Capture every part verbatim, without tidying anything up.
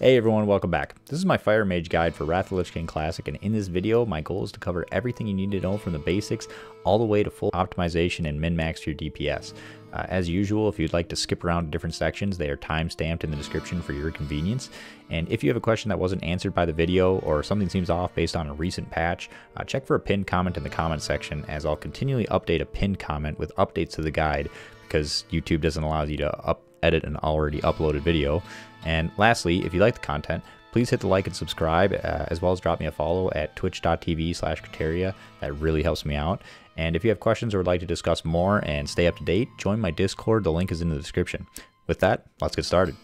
Hey everyone, welcome back. This is my Fire Mage guide for Wrath of the Lich King Classic, and in this video, my goal is to cover everything you need to know from the basics all the way to full optimization and min-max your D P S. Uh, as usual, if you'd like to skip around to different sections, they are time-stamped in the description for your convenience. And if you have a question that wasn't answered by the video or something seems off based on a recent patch, uh, check for a pinned comment in the comment section, as I'll continually update a pinned comment with updates to the guide because YouTube doesn't allow you to up edit an already uploaded video. And lastly, if you like the content, please hit the like and subscribe, uh, as well as drop me a follow at twitch dot t v slash Kateria. That really helps me out. And if you have questions or would like to discuss more and stay up to date, join my Discord. The link is in the description. With that, let's get started.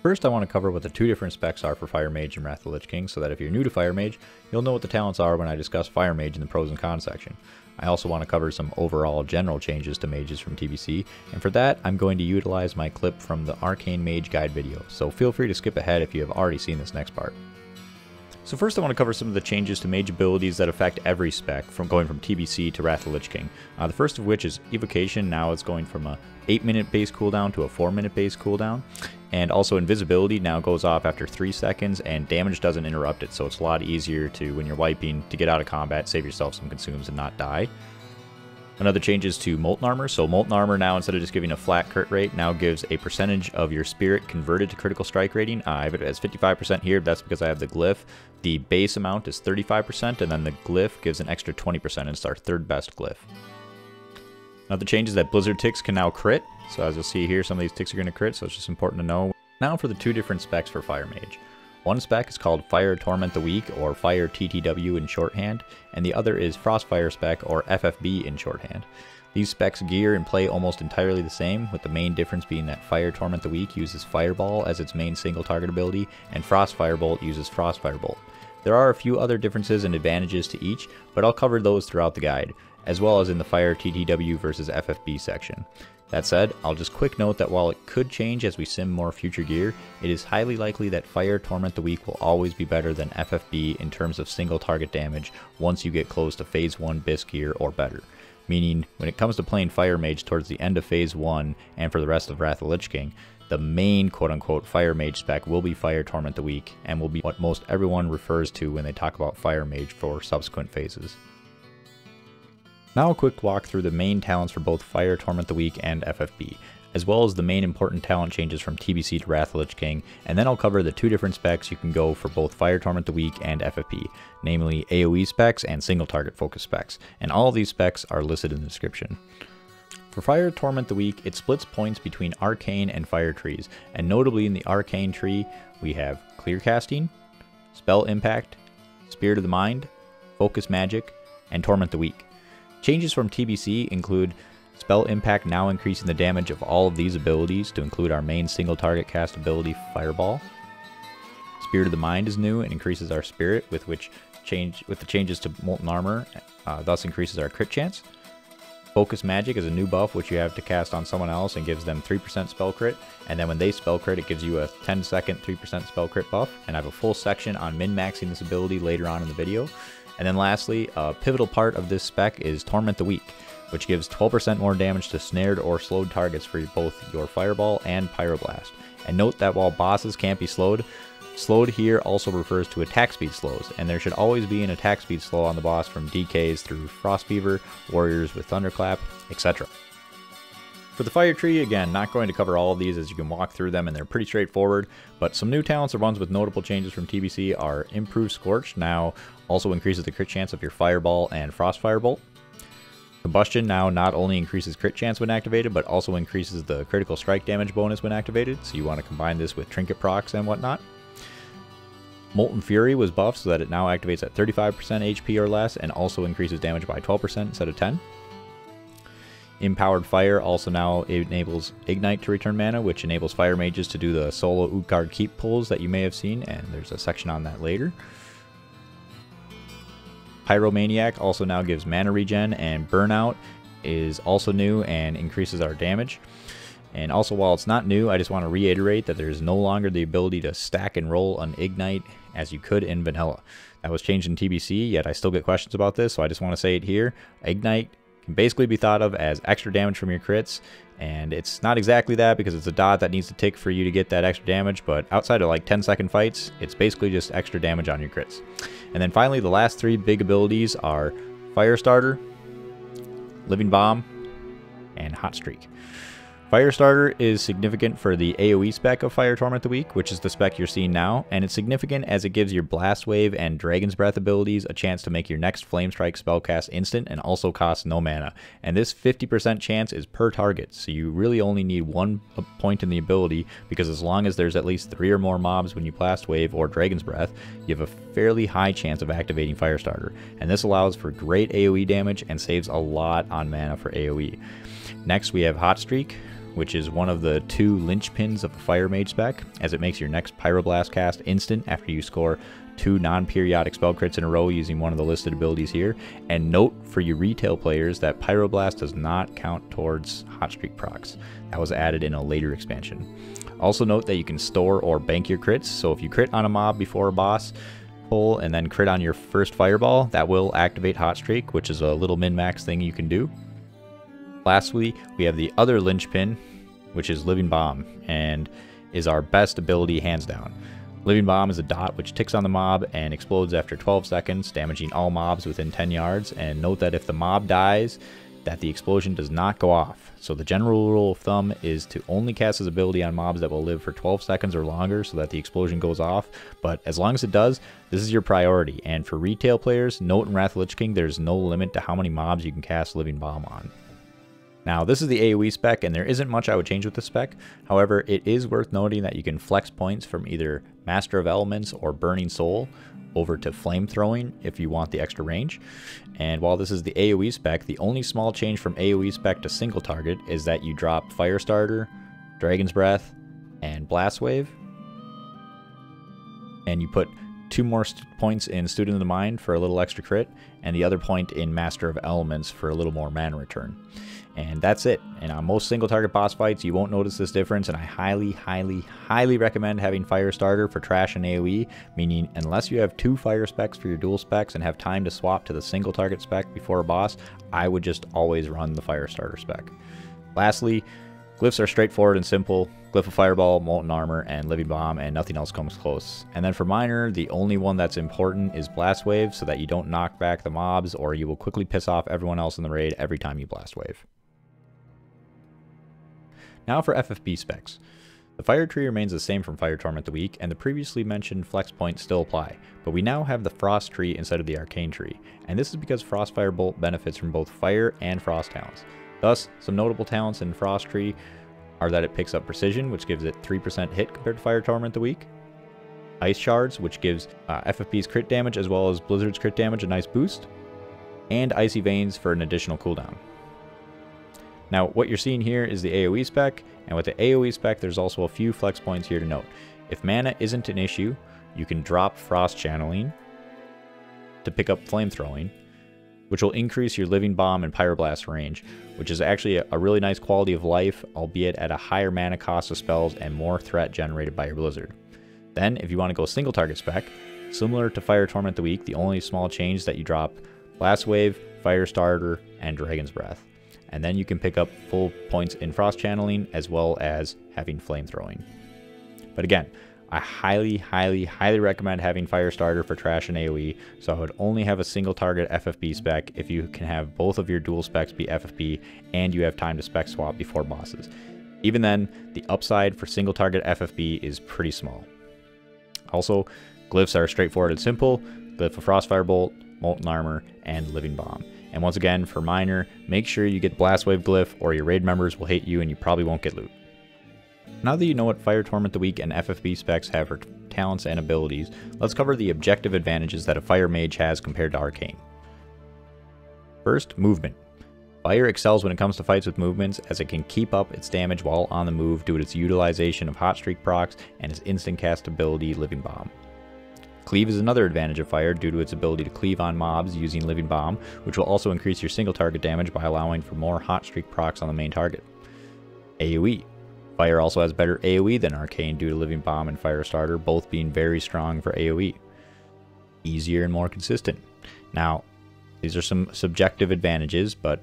First, I want to cover what the two different specs are for Fire Mage and Wrath of the Lich King, so that if you're new to Fire Mage, you'll know what the talents are when I discuss Fire Mage in the pros and cons section. I also want to cover some overall general changes to mages from T B C, and for that, I'm going to utilize my clip from the Arcane Mage guide video, so feel free to skip ahead if you have already seen this next part. So first I want to cover some of the changes to mage abilities that affect every spec, from going from T B C to Wrath of the Lich King. Uh, the first of which is Evocation. Now it's going from a eight minute base cooldown to a four minute base cooldown. And also Invisibility now goes off after three seconds, and damage doesn't interrupt it, so it's a lot easier to, when you're wiping, to get out of combat, save yourself some consumes, and not die. Another change is to Molten Armor. So Molten Armor now, instead of just giving a flat crit rate, now gives a percentage of your spirit converted to critical strike rating. Uh, I have it as fifty-five percent here, but that's because I have the glyph. The base amount is thirty-five percent, and then the glyph gives an extra twenty percent, and it's our third best glyph. Another change is that Blizzard ticks can now crit. So as you'll see here, some of these ticks are going to crit, so it's just important to know. Now for the two different specs for Fire Mage. One spec is called Fire Torment the Weak, or Fire T T W in shorthand, and the other is Frostfire spec, or F F B in shorthand. These specs gear and play almost entirely the same, with the main difference being that Fire Torment the Weak uses Fireball as its main single target ability, and Frostfire Bolt uses Frostfire Bolt. There are a few other differences and advantages to each, but I'll cover those throughout the guide, as well as in the Fire T T W versus F F B section. That said, I'll just quick note that while it could change as we sim more future gear, it is highly likely that Fire Torment the Weak will always be better than F F B in terms of single target damage once you get close to Phase one B I S gear or better. Meaning, when it comes to playing Fire Mage towards the end of Phase one and for the rest of Wrath of the Lich King, the main quote-unquote Fire Mage spec will be Fire Torment the Weak, and will be what most everyone refers to when they talk about Fire Mage for subsequent phases. Now a quick walk through the main talents for both Fire Torment the Weak and F F B, as well as the main important talent changes from T B C to Wrath of the Lich King, and then I'll cover the two different specs you can go for both Fire Torment the Weak and F F B, namely AoE specs and single target focus specs, and all of these specs are listed in the description. For Fire Torment the Weak, it splits points between Arcane and Fire trees, and notably in the Arcane tree, we have Clear Casting, Spell Impact, Spirit of the Mind, Focus Magic, and Torment the Weak. Changes from T B C include Spell Impact now increasing the damage of all of these abilities to include our main single target cast ability, Fireball. Spirit of the Mind is new and increases our spirit, with which change with the changes to Molten Armor, uh, thus increases our crit chance. Focus Magic is a new buff which you have to cast on someone else and gives them three percent spell crit, and then when they spell crit it gives you a ten second three percent spell crit buff, and I have a full section on min-maxing this ability later on in the video. And then lastly, a pivotal part of this spec is Torment the Weak, which gives twelve percent more damage to snared or slowed targets for both your Fireball and Pyroblast. And note that while bosses can't be slowed, slowed here also refers to attack speed slows, and there should always be an attack speed slow on the boss from D Ks through Frostfever, Warriors with Thunderclap, et cetera. For the Fire Tree, again, not going to cover all of these as you can walk through them and they're pretty straightforward, but some new talents or ones with notable changes from T B C are Improved Scorch, now also increases the crit chance of your Fireball and Frostfire Bolt. Combustion now not only increases crit chance when activated, but also increases the critical strike damage bonus when activated, so you want to combine this with trinket procs and whatnot. Molten Fury was buffed so that it now activates at thirty-five percent H P or less and also increases damage by twelve percent instead of ten percent. Empowered Fire also now enables Ignite to return mana, which enables Fire Mages to do the solo Utgard Keep pulls that you may have seen, and there's a section on that later. Pyromaniac also now gives mana regen, and Burnout is also new and increases our damage. And also, while it's not new, I just want to reiterate that there's no longer the ability to stack and roll an Ignite as you could in vanilla. That was changed in T B C, yet I still get questions about this, so I just want to say it here. Ignite can basically be thought of as extra damage from your crits, and it's not exactly that because it's a dot that needs to tick for you to get that extra damage, but outside of like ten second fights, it's basically just extra damage on your crits. And then finally, the last three big abilities are Firestarter, Living Bomb, and Hot Streak. Firestarter is significant for the AoE spec of Fire Torment the Weak, which is the spec you're seeing now, and it's significant as it gives your Blast Wave and Dragon's Breath abilities a chance to make your next Flame Strike spellcast instant and also costs no mana. And this fifty percent chance is per target, so you really only need one point in the ability, because as long as there's at least three or more mobs when you Blast Wave or Dragon's Breath, you have a fairly high chance of activating Firestarter. And this allows for great AoE damage and saves a lot on mana for AoE. Next we have Hot Streak, which is one of the two linchpins of the Fire Mage spec, as it makes your next Pyroblast cast instant after you score two non-periodic spell crits in a row using one of the listed abilities here. And note for you retail players that Pyroblast does not count towards Hot Streak procs. That was added in a later expansion. Also note that you can store or bank your crits, so if you crit on a mob before a boss, pull and then crit on your first Fireball, that will activate Hot Streak, which is a little min-max thing you can do. Lastly, we have the other linchpin, which is Living Bomb, and is our best ability hands down. Living Bomb is a dot which ticks on the mob and explodes after twelve seconds, damaging all mobs within ten yards, and note that if the mob dies, that the explosion does not go off. So the general rule of thumb is to only cast his ability on mobs that will live for twelve seconds or longer so that the explosion goes off, but as long as it does, this is your priority. And for retail players, note in Wrath of the Lich King, there's no limit to how many mobs you can cast Living Bomb on. Now, this is the AoE spec, and there isn't much I would change with this spec. However, it is worth noting that you can flex points from either Master of Elements or Burning Soul over to Flame Throwing if you want the extra range. And while this is the AoE spec, the only small change from AoE spec to single target is that you drop Firestarter, Dragon's Breath, and Blast Wave, and you put two more points in Student of the Mind for a little extra crit, and the other point in Master of Elements for a little more mana return. And that's it. And on most single target boss fights, you won't notice this difference, and I highly, highly, highly recommend having Firestarter for trash and AoE, meaning unless you have two fire specs for your dual specs and have time to swap to the single target spec before a boss, I would just always run the Firestarter spec. Lastly, glyphs are straightforward and simple. Glyph of Fireball, Molten Armor, and Living Bomb, and nothing else comes close. And then for minor, the only one that's important is Blast Wave, so that you don't knock back the mobs or you will quickly piss off everyone else in the raid every time you Blast Wave. Now for F F B specs. The Fire Tree remains the same from Fire Torment the Weak, and the previously mentioned flex points still apply, but we now have the Frost Tree instead of the Arcane Tree, and this is because Frostfire Bolt benefits from both Fire and Frost talents. Thus, some notable talents in Frost Tree are that it picks up Precision, which gives it three percent hit compared to Fire Torment the Weak, Ice Shards, which gives uh, F F B's crit damage as well as Blizzard's crit damage a nice boost, and Icy Veins for an additional cooldown. Now, what you're seeing here is the AoE spec, and with the AoE spec, there's also a few flex points here to note. If mana isn't an issue, you can drop Frost Channeling to pick up Flame Throwing, which will increase your Living Bomb and Pyroblast range, which is actually a really nice quality of life, albeit at a higher mana cost of spells and more threat generated by your Blizzard. Then, if you want to go single target spec, similar to Fire Torment the Weak, the only small change that you drop Blast Wave, Firestarter, and Dragon's Breath. And then you can pick up full points in Frost Channeling as well as having Flame Throwing. But again, I highly, highly, highly recommend having Firestarter for trash and AoE, so I would only have a single target F F B spec if you can have both of your dual specs be F F B and you have time to spec swap before bosses. Even then, the upside for single target F F B is pretty small. Also, glyphs are straightforward and simple. Glyph of Frostfire Bolt, Molten Armor, and Living Bomb. And once again, for minor, make sure you get Blast Wave Glyph or your raid members will hate you and you probably won't get loot. Now that you know what Fire Torment the Weak and F F B specs have for talents and abilities, let's cover the objective advantages that a Fire Mage has compared to Arcane. First, movement. Fire excels when it comes to fights with movements, as it can keep up its damage while on the move due to its utilization of Hot Streak procs and its instant cast ability Living Bomb. Cleave is another advantage of Fire due to its ability to cleave on mobs using Living Bomb, which will also increase your single target damage by allowing for more Hot Streak procs on the main target. AoE. Fire also has better AoE than Arcane due to Living Bomb and Firestarter, both being very strong for AoE. Easier and more consistent. Now, these are some subjective advantages, but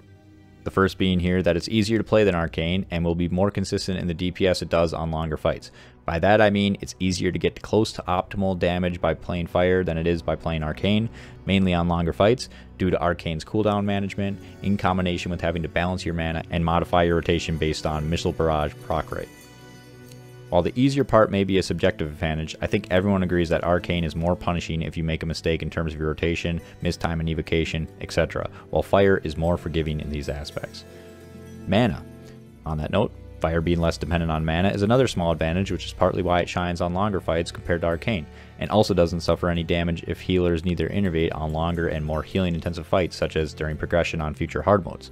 The first being here that it's easier to play than Arcane and will be more consistent in the D P S it does on longer fights. By that I mean it's easier to get close to optimal damage by playing Fire than it is by playing Arcane, mainly on longer fights, due to Arcane's cooldown management, in combination with having to balance your mana and modify your rotation based on missile barrage proc rate. While the easier part may be a subjective advantage, I think everyone agrees that Arcane is more punishing if you make a mistake in terms of your rotation, mistime and evocation, et cetera, while Fire is more forgiving in these aspects. Mana. On that note, Fire being less dependent on mana is another small advantage, which is partly why it shines on longer fights compared to Arcane, and also doesn't suffer any damage if healers neither innervate on longer and more healing intensive fights, such as during progression on future hard modes.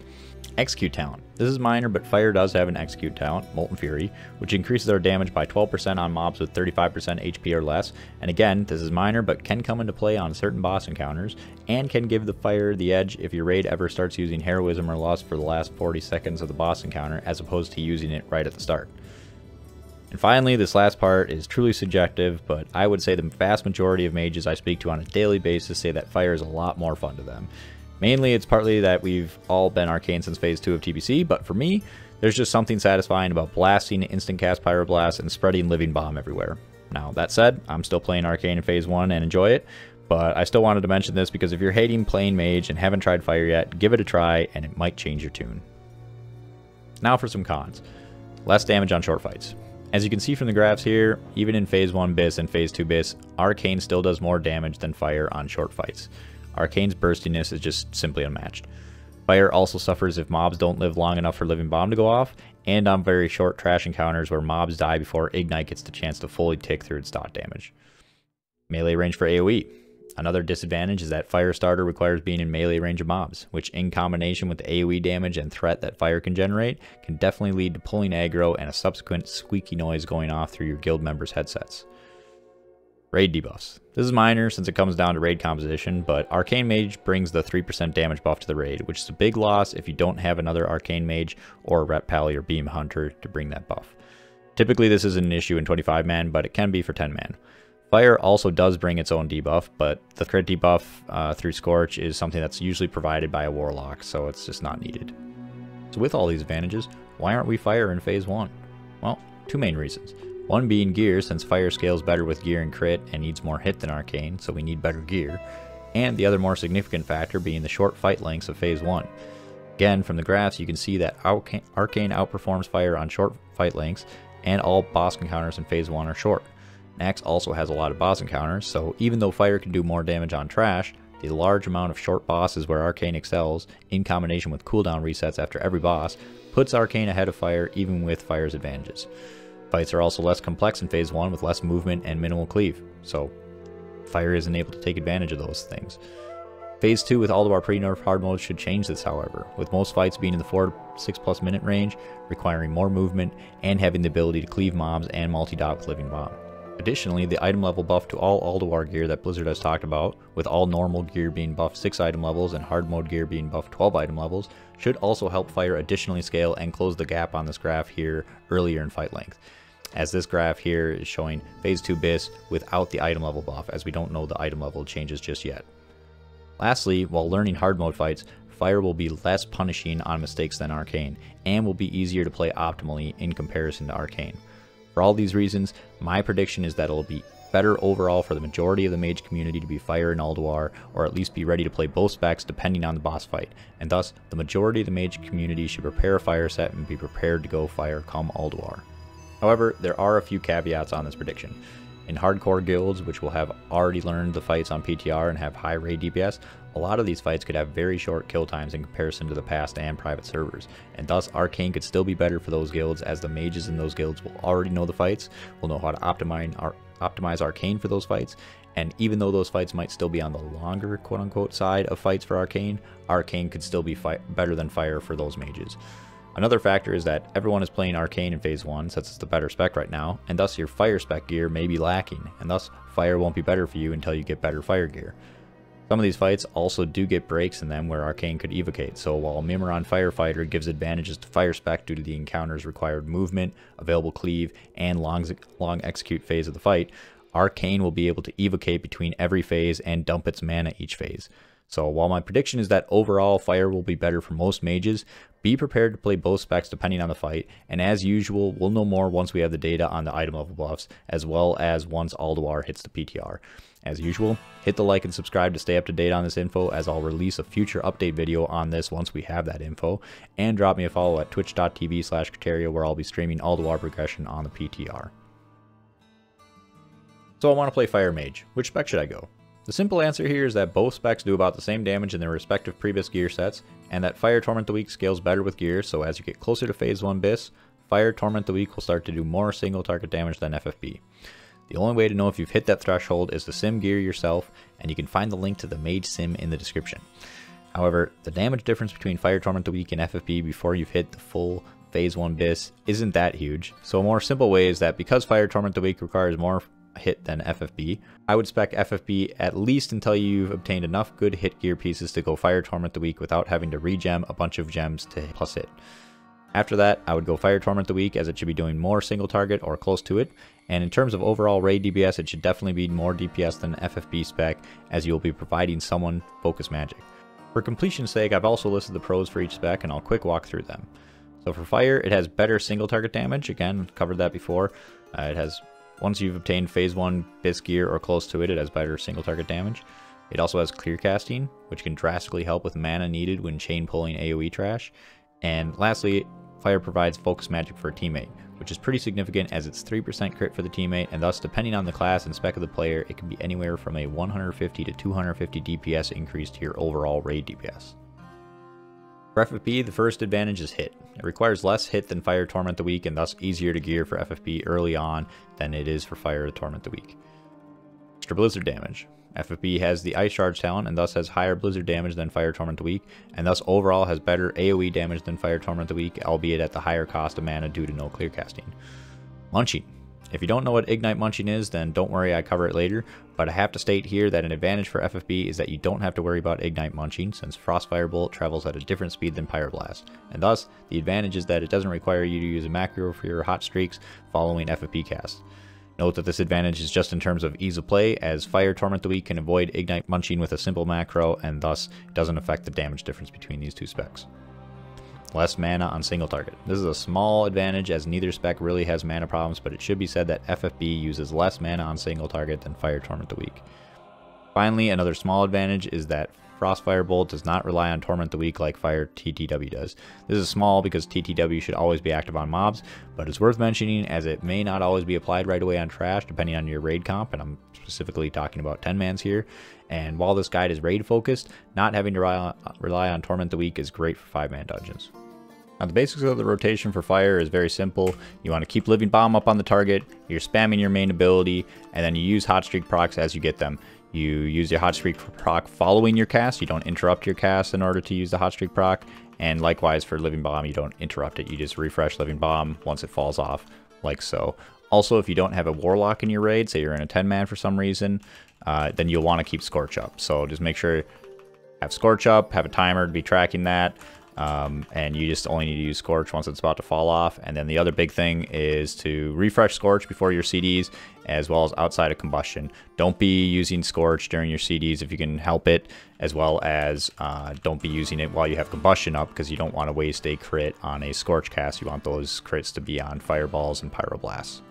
Execute talent. This is minor, but Fire does have an execute talent, Molten Fury, which increases our damage by twelve percent on mobs with thirty-five percent H P or less, and again, this is minor, but can come into play on certain boss encounters, and can give the Fire the edge if your raid ever starts using heroism or lust for the last forty seconds of the boss encounter, as opposed to using it right at the start. And finally, this last part is truly subjective, but I would say the vast majority of mages I speak to on a daily basis say that Fire is a lot more fun to them. Mainly, it's partly that we've all been Arcane since phase two of T B C, but for me, there's just something satisfying about blasting instant cast Pyroblast and spreading Living Bomb everywhere. Now, that said, I'm still playing Arcane in phase one and enjoy it, but I still wanted to mention this because if you're hating playing Mage and haven't tried Fire yet, give it a try and it might change your tune. Now for some cons. Less damage on short fights. As you can see from the graphs here, even in phase one B I S and phase two B I S, Arcane still does more damage than Fire on short fights. Arcane's burstiness is just simply unmatched. Fire also suffers if mobs don't live long enough for Living Bomb to go off, and on very short trash encounters where mobs die before Ignite gets the chance to fully tick through its dot damage. Melee range for AoE. Another disadvantage is that Firestarter requires being in melee range of mobs, which in combination with the AoE damage and threat that Fire can generate, can definitely lead to pulling aggro and a subsequent squeaky noise going off through your guild members' headsets. Raid debuffs. This is minor since it comes down to raid composition, but Arcane Mage brings the three percent damage buff to the raid, which is a big loss if you don't have another Arcane Mage or Ret Pally or Beam Hunter to bring that buff. Typically this isn't an issue in twenty-five man, but it can be for ten man. Fire also does bring its own debuff, but the crit debuff uh, through Scorch is something that's usually provided by a Warlock, so it's just not needed. So with all these advantages, why aren't we Fire in phase one? Well, two main reasons. One being gear, since Fire scales better with gear and crit and needs more hit than Arcane, so we need better gear, and the other more significant factor being the short fight lengths of phase one. Again, from the graphs you can see that Arcane outperforms Fire on short fight lengths, and all boss encounters in phase one are short. Naxx also has a lot of boss encounters, so even though Fire can do more damage on trash, the large amount of short bosses where Arcane excels, in combination with cooldown resets after every boss, puts Arcane ahead of Fire even with Fire's advantages. Fights are also less complex in phase one with less movement and minimal cleave, so Fire isn't able to take advantage of those things. phase two with all of our pre-nerf hard modes should change this however, with most fights being in the four to six plus minute range, requiring more movement, and having the ability to cleave mobs and multi-dot with Living Bomb. Additionally, the item level buff to all Ulduar gear that Blizzard has talked about, with all normal gear being buffed six item levels and hard mode gear being buffed twelve item levels, should also help Fire additionally scale and close the gap on this graph here earlier in fight length, as this graph here is showing phase two B I S without the item level buff, as we don't know the item level changes just yet. Lastly, while learning hard mode fights, Fire will be less punishing on mistakes than Arcane, and will be easier to play optimally in comparison to Arcane. For all these reasons, my prediction is that it'll be better overall for the majority of the mage community to be Fire and Ulduar, or at least be ready to play both specs depending on the boss fight, and thus, the majority of the mage community should prepare a Fire set and be prepared to go Fire come Ulduar. However, there are a few caveats on this prediction. In hardcore guilds, which will have already learned the fights on P T R and have high raid D P S, a lot of these fights could have very short kill times in comparison to the past and private servers, and thus Arcane could still be better for those guilds, as the mages in those guilds will already know the fights, will know how to optimize, Ar- optimize Arcane for those fights, and even though those fights might still be on the longer quote-unquote side of fights for Arcane, Arcane could still be fi- better than Fire for those mages. Another factor is that everyone is playing Arcane in phase one since it's the better spec right now, and thus your Fire spec gear may be lacking, and thus Fire won't be better for you until you get better Fire gear. Some of these fights also do get breaks in them where Arcane could evocate, so while Mimiron Firefighter gives advantages to Fire spec due to the encounter's required movement, available cleave, and long, long execute phase of the fight, Arcane will be able to evocate between every phase and dump its mana each phase. So while my prediction is that overall fire will be better for most mages, be prepared to play both specs depending on the fight, and as usual, we'll know more once we have the data on the item level buffs, as well as once Ulduar hits the P T R. As usual, hit the like and subscribe to stay up to date on this info, as I'll release a future update video on this once we have that info, and drop me a follow at twitch dot t v slash Criteria where I'll be streaming Ulduar progression on the P T R. So I want to play Fire Mage. Which spec should I go? The simple answer here is that both specs do about the same damage in their respective previous gear sets, and that Fire Torment the Weak scales better with gear, so as you get closer to Phase one B I S, Fire Torment the Weak will start to do more single target damage than F F B. The only way to know if you've hit that threshold is to sim gear yourself, and you can find the link to the Mage sim in the description. However, the damage difference between Fire Torment the Weak and F F B before you've hit the full Phase one B I S isn't that huge, so a more simple way is that because Fire Torment the Weak requires more hit than F F B, I would spec F F B at least until you've obtained enough good hit gear pieces to go Fire Torment the Weak without having to regem a bunch of gems to plus hit. After that, I would go Fire Torment the Weak, as it should be doing more single target or close to it, and in terms of overall raid D P S, it should definitely be more D P S than F F B spec, as you'll be providing someone Focus Magic. For completion's sake, I've also listed the pros for each spec and I'll quick walk through them. So for Fire, it has better single target damage, again, covered that before. Uh, it has Once you've obtained Phase one B I S gear or close to it, it has better single target damage. It also has Clear Casting, which can drastically help with mana needed when chain pulling AoE trash. And lastly, Fire provides Focus Magic for a teammate, which is pretty significant as it's three percent crit for the teammate, and thus depending on the class and spec of the player, it can be anywhere from a one hundred fifty to two hundred fifty D P S increase to your overall raid D P S. For F F B, the first advantage is hit. It requires less hit than Fire Torment the Weak, and thus easier to gear for F F B early on than it is for Fire Torment the Weak. Extra Blizzard damage. F F B has the Ice Charge talent, and thus has higher Blizzard damage than Fire Torment the Weak, and thus overall has better AoE damage than Fire Torment the Weak, albeit at the higher cost of mana due to no clear casting. Munching. If you don't know what Ignite Munching is, then don't worry, I cover it later, but I have to state here that an advantage for F F B is that you don't have to worry about Ignite Munching, since Frostfire Bolt travels at a different speed than Pyroblast, and thus, the advantage is that it doesn't require you to use a macro for your Hot Streaks following F F B cast. Note that this advantage is just in terms of ease of play, as Fire Torment the Weak can avoid Ignite Munching with a simple macro, and thus, it doesn't affect the damage difference between these two specs. Less mana on single target. This is a small advantage as neither spec really has mana problems, but it should be said that F F B uses less mana on single target than Fire Torment the Weak. Finally, another small advantage is that Frostfire Bolt does not rely on Torment the Weak like Fire T T W does. This is small because T T W should always be active on mobs, but it's worth mentioning as it may not always be applied right away on trash depending on your raid comp, and I'm specifically talking about ten mans here, and while this guide is raid focused, not having to rely on Torment the Weak is great for five man dungeons. Now the basics of the rotation for Fire is very simple. You want to keep Living Bomb up on the target, you're spamming your main ability, and then you use Hot Streak procs as you get them. You use your Hot Streak proc following your cast, you don't interrupt your cast in order to use the Hot Streak proc, and likewise for Living Bomb, you don't interrupt it, you just refresh Living Bomb once it falls off, like so. Also, if you don't have a Warlock in your raid, say you're in a ten man for some reason, uh, then you'll want to keep Scorch up. So just make sure, have Scorch up, have a timer to be tracking that, Um, and you just only need to use Scorch once it's about to fall off. And then the other big thing is to refresh Scorch before your C Ds, as well as outside of Combustion. Don't be using Scorch during your C Ds if you can help it, as well as uh, don't be using it while you have Combustion up, because you don't want to waste a crit on a Scorch cast. You want those crits to be on Fireballs and Pyroblasts.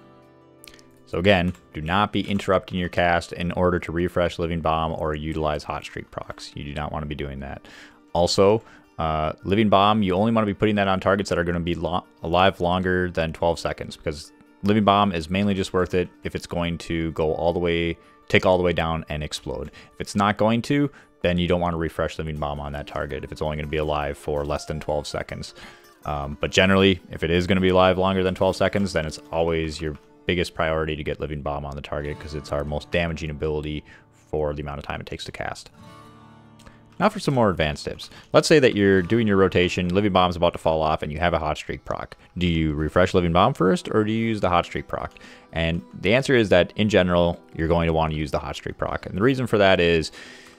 So again, do not be interrupting your cast in order to refresh Living Bomb or utilize Hot Streak procs. You do not want to be doing that. Also, Uh, Living Bomb, you only want to be putting that on targets that are going to be lo alive longer than twelve seconds, because Living Bomb is mainly just worth it if it's going to go all the way, tick all the way down and explode. If it's not going to, then you don't want to refresh Living Bomb on that target if it's only going to be alive for less than twelve seconds. Um, but generally, if it is going to be alive longer than twelve seconds, then it's always your biggest priority to get Living Bomb on the target, because it's our most damaging ability for the amount of time it takes to cast. Now for some more advanced tips. Let's say that you're doing your rotation, Living Bomb's about to fall off, and you have a Hot Streak proc. Do you refresh Living Bomb first, or do you use the Hot Streak proc? And the answer is that, in general, you're going to want to use the Hot Streak proc. And the reason for that is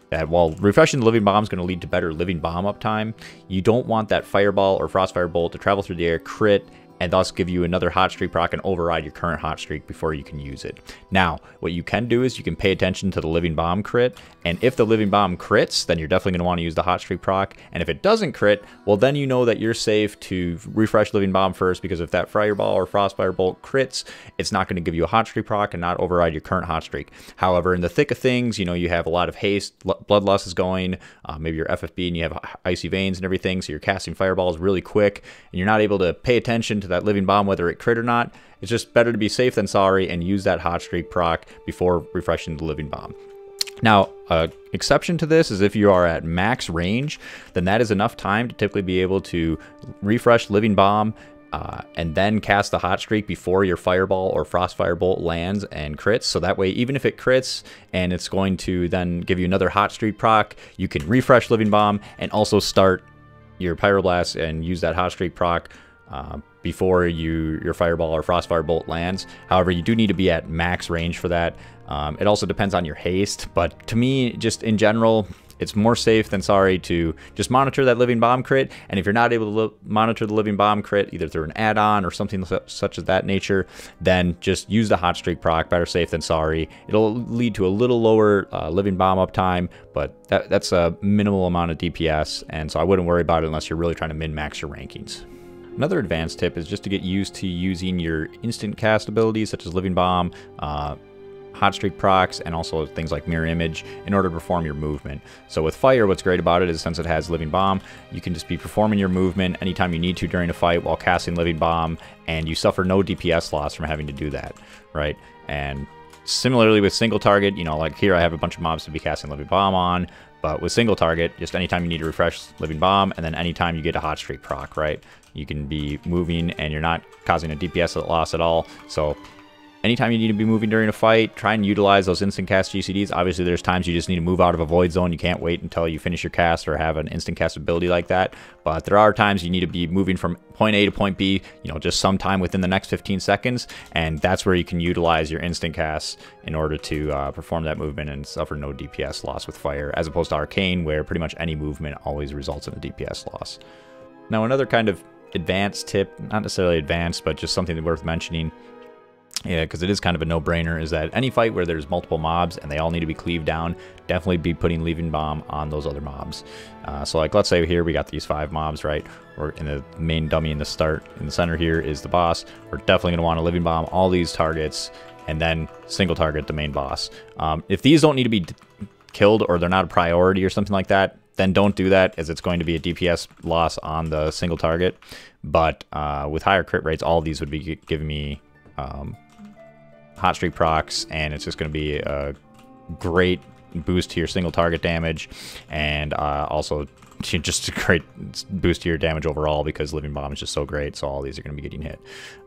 that while refreshing the Living Bomb is going to lead to better Living Bomb uptime, you don't want that Fireball or Frostfire Bolt to travel through the air, crit, and thus give you another Hot Streak proc and override your current Hot Streak before you can use it. Now, what you can do is you can pay attention to the Living Bomb crit, and if the Living Bomb crits, then you're definitely going to want to use the Hot Streak proc, and if it doesn't crit, well then you know that you're safe to refresh Living Bomb first, because if that Fireball or Frostfire Bolt crits, it's not going to give you a Hot Streak proc and not override your current Hot Streak. However, in the thick of things, you know, you have a lot of haste, Bloodlust is going, uh, maybe your F F B and you have Icy Veins and everything, so you're casting Fireballs really quick, and you're not able to pay attention to that Living Bomb, whether it crit or not. It's just better to be safe than sorry and use that Hot Streak proc before refreshing the Living Bomb. Now, uh, exception to this is if you are at max range, then that is enough time to typically be able to refresh Living Bomb uh, and then cast the Hot Streak before your Fireball or Frostfire Bolt lands and crits. So that way, even if it crits and it's going to then give you another Hot Streak proc, you can refresh Living Bomb and also start your Pyroblast and use that Hot Streak proc uh, before you your Fireball or Frostfire Bolt lands. However, you do need to be at max range for that. Um, it also depends on your haste, but to me, just in general, it's more safe than sorry to just monitor that Living Bomb crit, and if you're not able to monitor the Living Bomb crit, either through an add-on or something su such as that nature, then just use the Hot Streak proc, better safe than sorry. It'll lead to a little lower uh, Living Bomb uptime, but that, that's a minimal amount of D P S, and so I wouldn't worry about it unless you're really trying to min-max your rankings. Another advanced tip is just to get used to using your instant cast abilities such as Living Bomb, uh, Hot Streak procs, and also things like Mirror Image in order to perform your movement. So with Fire, what's great about it is since it has Living Bomb, you can just be performing your movement anytime you need to during a fight while casting Living Bomb, and you suffer no D P S loss from having to do that, right? And similarly with single target, you know, like here I have a bunch of mobs to be casting Living Bomb on, but with single target, just anytime you need to refresh Living Bomb, and then anytime you get a Hot Streak proc, right? You can be moving and you're not causing a D P S loss at all. So anytime you need to be moving during a fight, try and utilize those instant cast G C Ds. Obviously, there's times you just need to move out of a void zone. You can't wait until you finish your cast or have an instant cast ability like that. But there are times you need to be moving from point A to point B, you know, just sometime within the next fifteen seconds. And that's where you can utilize your instant casts in order to uh, perform that movement and suffer no D P S loss with Fire, as opposed to Arcane, where pretty much any movement always results in a D P S loss. Now, another kind of advanced tip, not necessarily advanced, but just something worth mentioning, yeah, because it is kind of a no-brainer, is that any fight where there's multiple mobs and they all need to be cleaved down, definitely be putting Living Bomb on those other mobs. Uh, so like, let's say here we got these five mobs, right? We're in the main dummy in the start, in the center here is the boss. We're definitely going to want to Living Bomb all these targets and then single target the main boss. Um, if these don't need to be killed or they're not a priority or something like that, then don't do that, as it's going to be a D P S loss on the single target. But uh, with higher crit rates, all these would be giving me Um, Hot Streak procs, and it's just going to be a great boost to your single target damage, and uh, also just a great boost to your damage overall, because Living Bomb is just so great, so all these are going to be getting hit.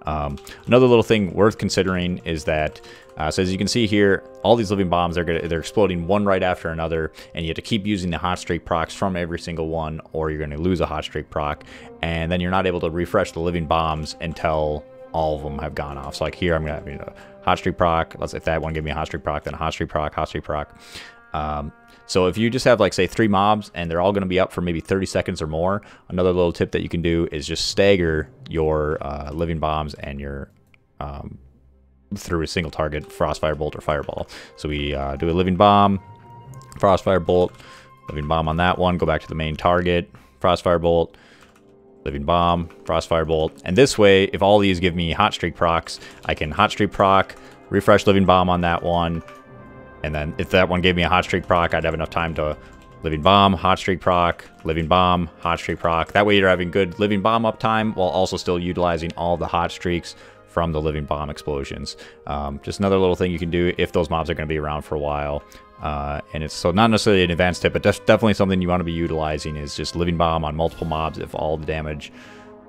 Um, another little thing worth considering is that, uh, so as you can see here, all these Living Bombs, they're, gonna, they're exploding one right after another, and you have to keep using the Hot Streak procs from every single one, or you're going to lose a Hot Streak proc, and then you're not able to refresh the Living Bombs until all of them have gone off. So like here, I'm gonna have, you know, Hot Streak proc. Let's, if that one gave me a Hot Streak proc, then a Hot Streak proc, Hot Streak proc. Um, so if you just have like say three mobs and they're all gonna be up for maybe thirty seconds or more, another little tip that you can do is just stagger your uh, Living Bombs and your um, through a single target Frostfire Bolt or Fireball. So we uh, do a Living Bomb, Frostfire Bolt, Living Bomb on that one. Go back to the main target, Frostfire Bolt, Living Bomb, Frostfire Bolt, and this way, if all these give me Hot Streak procs, I can Hot Streak proc, refresh Living Bomb on that one, and then if that one gave me a Hot Streak proc, I'd have enough time to Living Bomb, Hot Streak proc, Living Bomb, Hot Streak proc. That way you're having good Living Bomb uptime while also still utilizing all the Hot Streaks from the Living Bomb explosions. Um, just another little thing you can do if those mobs are going to be around for a while. Uh, and it's so not necessarily an advanced tip, but that's definitely something you want to be utilizing, is just Living Bomb on multiple mobs if all the damage,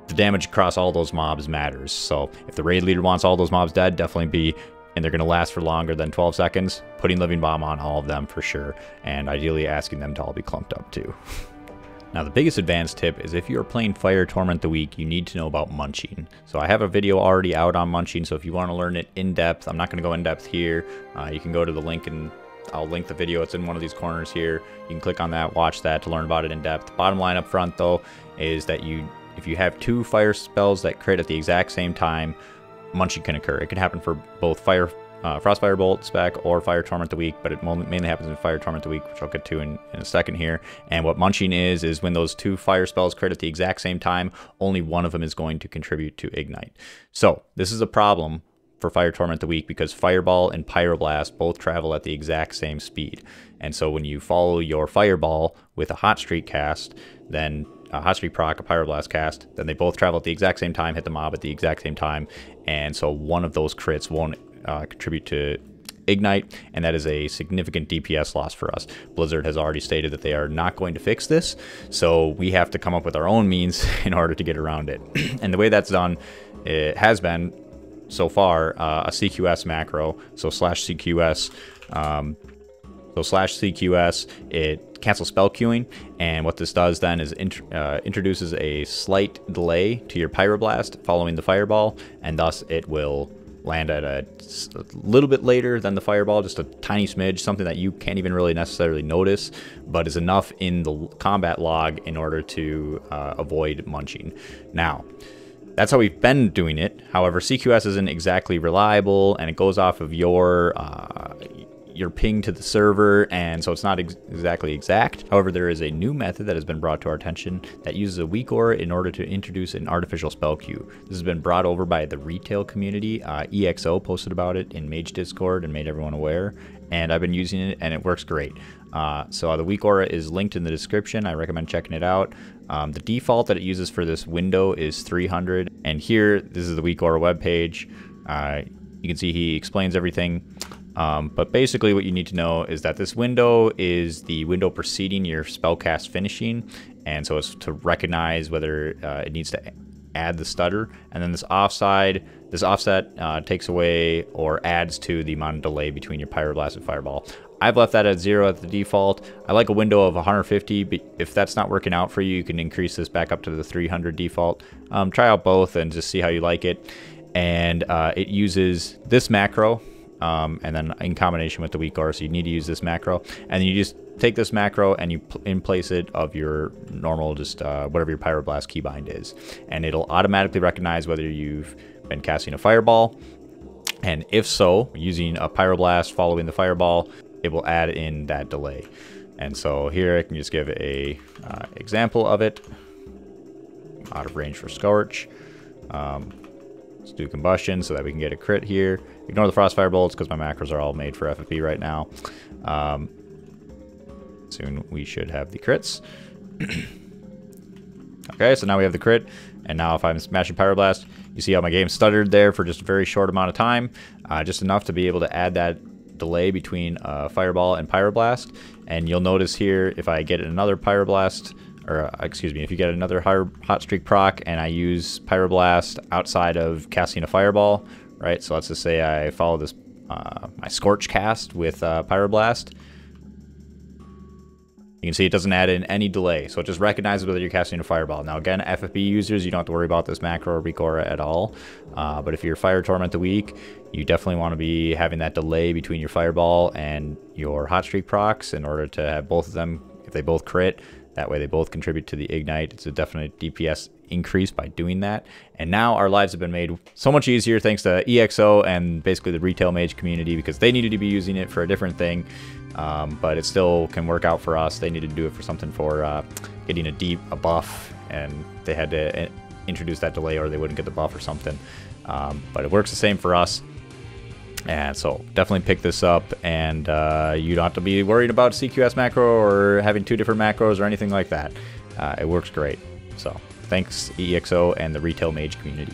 the damage across all those mobs matters. So if the raid leader wants all those mobs dead, definitely be, and they're going to last for longer than twelve seconds, putting Living Bomb on all of them for sure, and ideally asking them to all be clumped up too. Now, the biggest advanced tip is if you're playing Fire Torment the Weak, you need to know about munching. So I have a video already out on munching, so if you want to learn it in depth, I'm not going to go in depth here. Uh, you can go to the link, and I'll link the video. It's in one of these corners here. You can click on that, watch that to learn about it in depth. Bottom line up front, though, is that you If you have two fire spells that crit at the exact same time, Munchie can occur. It can happen for both fire, uh, Frostfire Bolt spec or Fire Torment the Weak, but it mainly happens in Fire Torment the Weak, which I'll get to in, in a second here. And what Munching is, is when those two fire spells crit at the exact same time, only one of them is going to contribute to Ignite. So this is a problem for Fire Torment the Weak because Fireball and Pyroblast both travel at the exact same speed. And so when you follow your Fireball with a Hot Streak cast, then a Hot Streak proc, a Pyroblast cast, then they both travel at the exact same time, hit the mob at the exact same time, and so one of those crits won't uh, contribute to Ignite, and that is a significant D P S loss for us. Blizzard has already stated that they are not going to fix this, so we have to come up with our own means in order to get around it. And the way that's done, it has been so far uh, a C Q S macro, so slash C Q S, um, so slash C Q S, it cancels spell queuing, and what this does then is int uh, introduces a slight delay to your Pyroblast following the Fireball, and thus it will land at a, a little bit later than the Fireball, just a tiny smidge, something that you can't even really necessarily notice, but is enough in the combat log in order to uh, avoid Munching. Now, that's how we've been doing it. However, C Q S isn't exactly reliable, and it goes off of your uh, your ping to the server, and so it's not ex exactly exact. However, there is a new method that has been brought to our attention that uses a weak aura in order to introduce an artificial spell queue. This has been brought over by the retail community. Uh, E X O posted about it in Mage Discord and made everyone aware, and I've been using it, and it works great. Uh, so the weak aura is linked in the description. I recommend checking it out. Um, the default that it uses for this window is three hundred, and here, this is the weak aura webpage. Uh, you can see he explains everything. Um, but basically what you need to know is that this window is the window preceding your spellcast finishing, and so it's to recognize whether uh, it needs to add the stutter, and then this offside, this offset uh, takes away or adds to the amount of delay between your Pyroblast and Fireball. I've left that at zero at the default. I like a window of one hundred fifty, but if that's not working out for you, you can increase this back up to the three hundred default. Um, try out both and just see how you like it, and uh, it uses this macro, Um, and then in combination with the weak aura, so you need to use this macro, and you just take this macro and you pl in place it of your normal, just uh, whatever your Pyroblast keybind is, and it'll automatically recognize whether you've been casting a Fireball, and if so, using a Pyroblast following the Fireball, it will add in that delay. And so here I can just give a uh, example of it. Out of range for Scorch. Um, Let's do Combustion so that we can get a crit here. Ignore the Frostfire Bolts because my macros are all made for F F B right now. Um, soon we should have the crits. Okay, so now we have the crit. And now if I'm smashing Pyroblast, you see how my game stuttered there for just a very short amount of time. Uh, just enough to be able to add that delay between uh, Fireball and Pyroblast. And you'll notice here if I get another Pyroblast, or uh, excuse me, if you get another Hot Streak proc and I use Pyroblast outside of casting a Fireball, right? So let's just say I follow this, uh, my Scorch cast with uh, Pyroblast. You can see it doesn't add in any delay, so it just recognizes whether you're casting a Fireball. Now again, F F B users, you don't have to worry about this macro or weak aura at all, uh, but if you're Fire Torment the Weak, you definitely want to be having that delay between your Fireball and your Hot Streak procs in order to have both of them, if they both crit, that way they both contribute to the Ignite. It's a definite D P S increase by doing that. And now our lives have been made so much easier thanks to E X O and basically the retail mage community, because they needed to be using it for a different thing, um, but it still can work out for us. They needed to do it for something for uh, getting a deep, a buff, and they had to introduce that delay or they wouldn't get the buff or something. Um, but it works the same for us. And so definitely pick this up, and uh, you don't have to be worried about C Q S macro or having two different macros or anything like that. Uh, it works great. So thanks E X O and the retail mage community.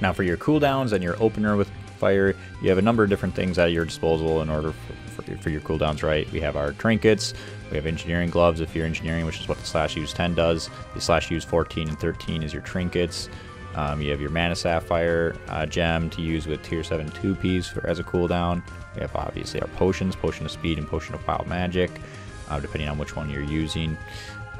Now for your cooldowns and your opener with fire, you have a number of different things at your disposal in order for, for, for your cooldowns, right? We have our trinkets, we have engineering gloves if you're engineering, which is what the slash use ten does. The slash use fourteen and thirteen is your trinkets. Um, you have your Mana Sapphire uh, gem to use with tier seven two-piece for as a cooldown. We have obviously our potions, Potion of Speed and Potion of Wild Magic, uh, depending on which one you're using.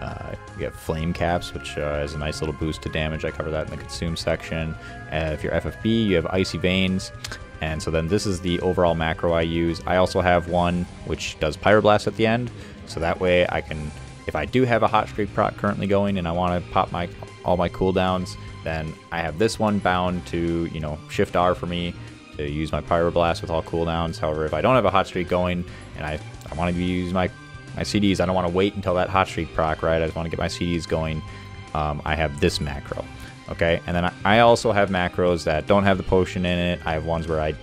Uh, you have Flame Caps, which uh, is a nice little boost to damage. I cover that in the Consume section. Uh, if you're F F B, you have Icy Veins. And so then this is the overall macro I use. I also have one which does Pyroblast at the end. So that way I can, if I do have a Hot Streak proc currently going and I want to pop my all my cooldowns. Then I have this one bound to, you know, Shift R for me to use my Pyroblast with all cooldowns. However, if I don't have a hot streak going and I, I want to use my, my C Ds, I don't want to wait until that hot streak proc, right? I just want to get my C Ds going. Um, I have this macro, okay? And then I also have macros that don't have the potion in it. I have ones where I,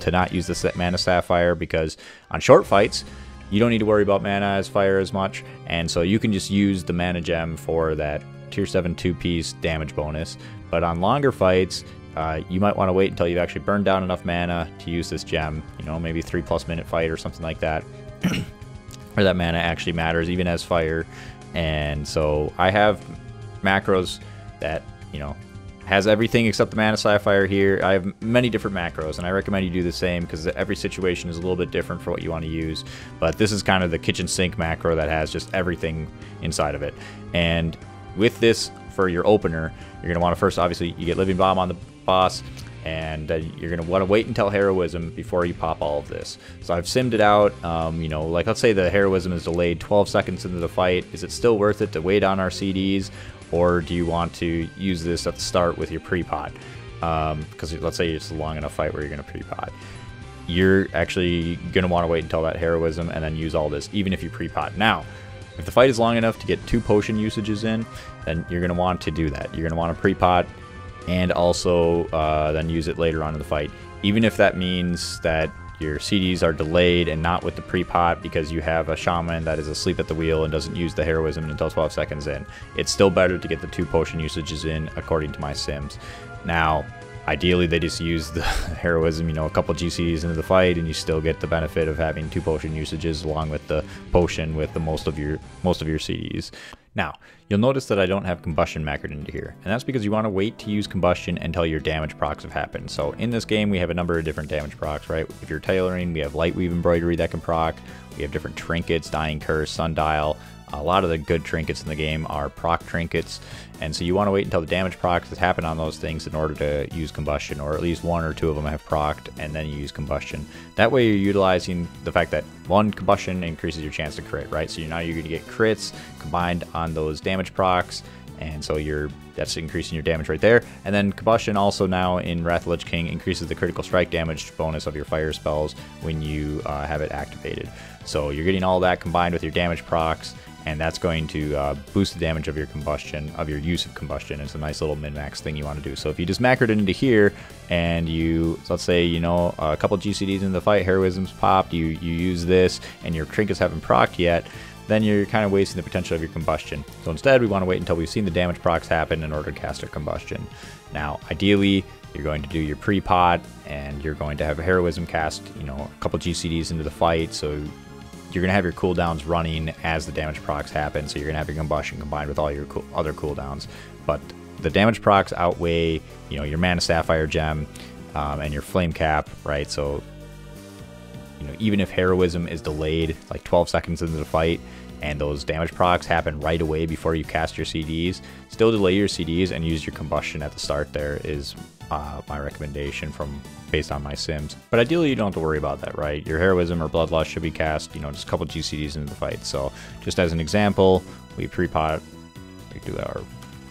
to not use the mana sapphire, because on short fights, you don't need to worry about mana as fire as much. And so you can just use the mana gem for that tier seven two-piece damage bonus. But on longer fights, uh, you might want to wait until you've actually burned down enough mana to use this gem. You know, maybe three-plus minute fight or something like that. Where that mana actually matters, even as fire. And so I have macros that, you know, has everything except the mana sapphire here. I have many different macros, and I recommend you do the same, because every situation is a little bit different for what you want to use. But this is kind of the kitchen sink macro that has just everything inside of it. And with this for your opener, you're gonna want to first, obviously, you get Living Bomb on the boss, and uh, you're gonna want to wait until Heroism before you pop all of this. So I've simmed it out. Um, you know, like let's say the Heroism is delayed twelve seconds into the fight. Is it still worth it to wait on our C Ds? Or do you want to use this at the start with your pre-pot? Because um, let's say it's a long enough fight where you're going to pre-pot. You're actually going to want to wait until that Heroism and then use all this, even if you pre-pot. Now, if the fight is long enough to get two potion usages in, then you're going to want to do that. You're going to want to pre-pot and also uh, then use it later on in the fight. Even if that means that your C Ds are delayed and not with the pre-pot because you have a shaman that is asleep at the wheel and doesn't use the Heroism until twelve seconds in. It's still better to get the two potion usages in, according to my sims. Now, ideally they just use the Heroism, you know, a couple G Cs into the fight, and you still get the benefit of having two potion usages along with the potion with the most of your most of your C Ds. Now, you'll notice that I don't have Combustion mackered into here, and that's because you want to wait to use Combustion until your damage procs have happened. So in this game, we have a number of different damage procs, right? If you're tailoring, we have Lightweave Embroidery that can proc, we have different trinkets, Dying Curse, Sundial. A lot of the good trinkets in the game are proc trinkets, and so you want to wait until the damage procs that happen on those things in order to use Combustion, or at least one or two of them have procced, and then you use Combustion. That way you're utilizing the fact that one, Combustion increases your chance to crit, right? So now you're going to get crits combined on those damage procs, and so you're that's increasing your damage right there. And then Combustion also now in Wrath of the Lich King increases the critical strike damage bonus of your fire spells when you uh, have it activated. So you're getting all that combined with your damage procs, and that's going to uh, boost the damage of your combustion, of your use of combustion. It's a nice little min-max thing you want to do. So if you just mackered it into here, and you, let's say, you know, a couple G C Ds in the fight, Heroism's popped, you, you use this, and your trinkets haven't procced yet, then you're kind of wasting the potential of your combustion. So instead, we want to wait until we've seen the damage procs happen in order to cast our combustion. Now, ideally, you're going to do your pre-pot, and you're going to have a Heroism cast, you know, a couple G C Ds into the fight, so you're going to have your cooldowns running as the damage procs happen, so you're going to have your combustion combined with all your co other cooldowns. But the damage procs outweigh, you know, your mana sapphire gem um, and your flame cap, right? So, you know, even if Heroism is delayed like twelve seconds into the fight, and those damage procs happen right away before you cast your C Ds, still delay your C Ds and use your combustion at the start. There is uh, my recommendation from based on my sims. But ideally, you don't have to worry about that, right? Your Heroism or Bloodlust should be cast, you know, just a couple G C Ds into the fight. So just as an example, we pre-pot, we do our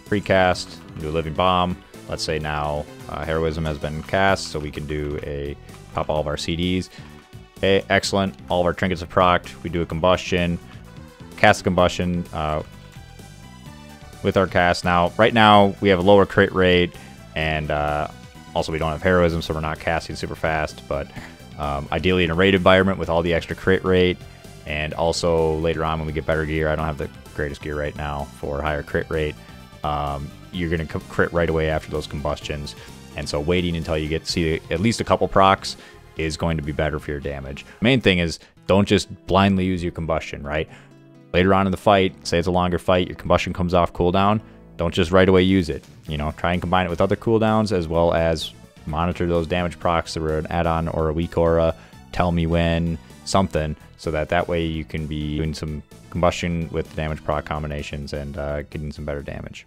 pre-cast, do a Living Bomb. Let's say now uh, Heroism has been cast, so we can do a pop all of our C Ds. Okay, excellent. All of our trinkets are procced. We do a combustion. Cast combustion uh, with our cast. Now, right now, we have a lower crit rate, and uh, also we don't have Heroism, so we're not casting super fast, but um, ideally in a raid environment with all the extra crit rate, and also later on when we get better gear, I don't have the greatest gear right now for higher crit rate, um, you're going to crit right away after those combustions, and so waiting until you get to see at least a couple procs is going to be better for your damage. Main thing is, don't just blindly use your combustion, right? Later on in the fight, say it's a longer fight, your combustion comes off cooldown, don't just right away use it. You know, try and combine it with other cooldowns, as well as monitor those damage procs that were an add-on or a weak aura, tell me when, something, so that that way you can be doing some combustion with the damage proc combinations and uh, getting some better damage.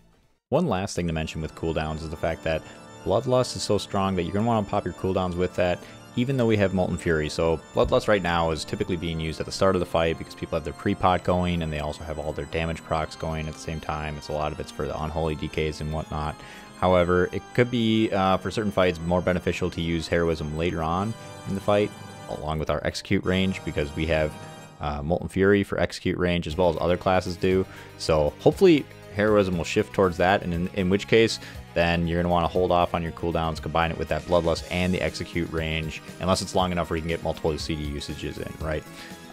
One last thing to mention with cooldowns is the fact that Bloodlust is so strong that you're going to want to pop your cooldowns with that, even though we have Molten Fury. So Bloodlust right now is typically being used at the start of the fight because people have their pre-pot going and they also have all their damage procs going at the same time. It's a lot of it's for the unholy D Ks and whatnot. However, it could be uh, for certain fights more beneficial to use Heroism later on in the fight, along with our Execute range, because we have uh, Molten Fury for Execute range as well as other classes do. So hopefully Heroism will shift towards that, and in, in which case then you're going to want to hold off on your cooldowns, combine it with that Bloodlust and the Execute range, unless it's long enough where you can get multiple C D usages in, right?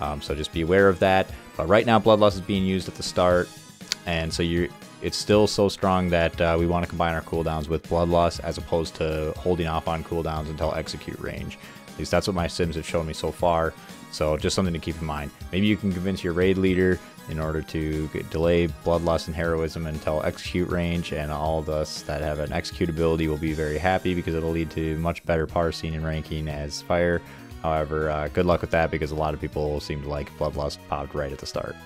Um, so just be aware of that. But right now Bloodlust is being used at the start, and so you're it's still so strong that uh, we want to combine our cooldowns with Bloodlust as opposed to holding off on cooldowns until Execute range. At least that's what my sims have shown me so far. So just something to keep in mind. Maybe you can convince your raid leader in order to get, delay Bloodlust and Heroism until Execute range, and all of us that have an Execute ability will be very happy because it'll lead to much better parsing and ranking as Fire. However, uh, good luck with that, because a lot of people seem to like Bloodlust popped right at the start.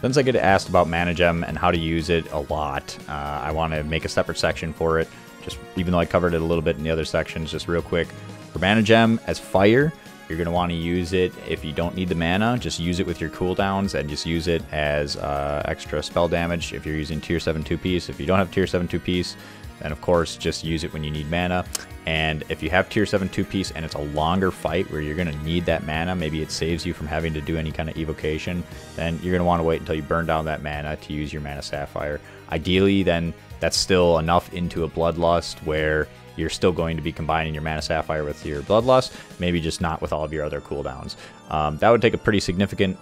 Since I get asked about Mana Gem and how to use it a lot, uh, I want to make a separate section for it, just even though I covered it a little bit in the other sections, just real quick. For Mana Gem, as Fire, you're going to want to use it if you don't need the mana. Just use it with your cooldowns and just use it as uh, extra spell damage if you're using tier seven two-piece. If you don't have tier seven two-piece, then of course just use it when you need mana. And if you have tier seven two-piece and it's a longer fight where you're going to need that mana, maybe it saves you from having to do any kind of evocation, then you're going to want to wait until you burn down that mana to use your Mana Sapphire. Ideally, then that's still enough into a Bloodlust where you're still going to be combining your Mana Sapphire with your Bloodlust, maybe just not with all of your other cooldowns. Um, that would take a pretty significant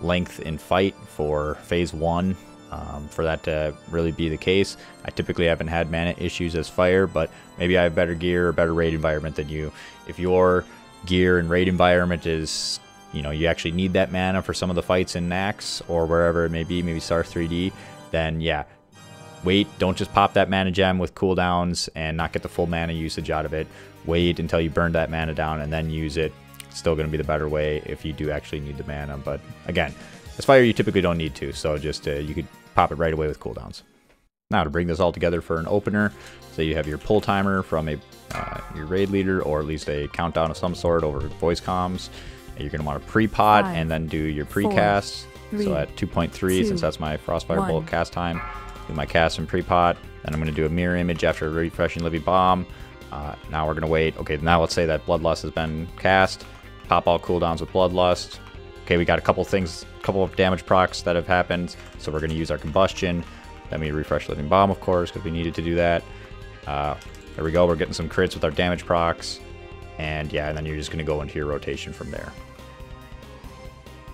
length in fight for phase one um, for that to really be the case. I typically haven't had mana issues as Fire, but maybe I have better gear or better raid environment than you. If your gear and raid environment is, you know, you actually need that mana for some of the fights in Naxx or wherever it may be, maybe Star three D, then yeah, wait, don't just pop that Mana Gem with cooldowns and not get the full mana usage out of it. Wait until you burn that mana down and then use it. It's still going to be the better way if you do actually need the mana. But again, as Fire, you typically don't need to, so just uh, you could pop it right away with cooldowns. Now to bring this all together for an opener, so you have your pull timer from a uh, your raid leader, or at least a countdown of some sort over voice comms. You're going to want to pre-pot and then do your pre-cast. So at two point three, since that's my Frostfire Bolt cast time, do my cast and pre-pot. Then I'm going to do a Mirror Image after refreshing Living Bomb. Uh, now we're going to wait. Okay, now let's say that Bloodlust has been cast. Pop all cooldowns with Bloodlust. Okay, we got a couple things, a couple of damage procs that have happened. So we're going to use our Combustion. Then we refresh Living Bomb, of course, because we needed to do that. Uh, there we go. We're getting some crits with our damage procs. And yeah, and then you're just going to go into your rotation from there.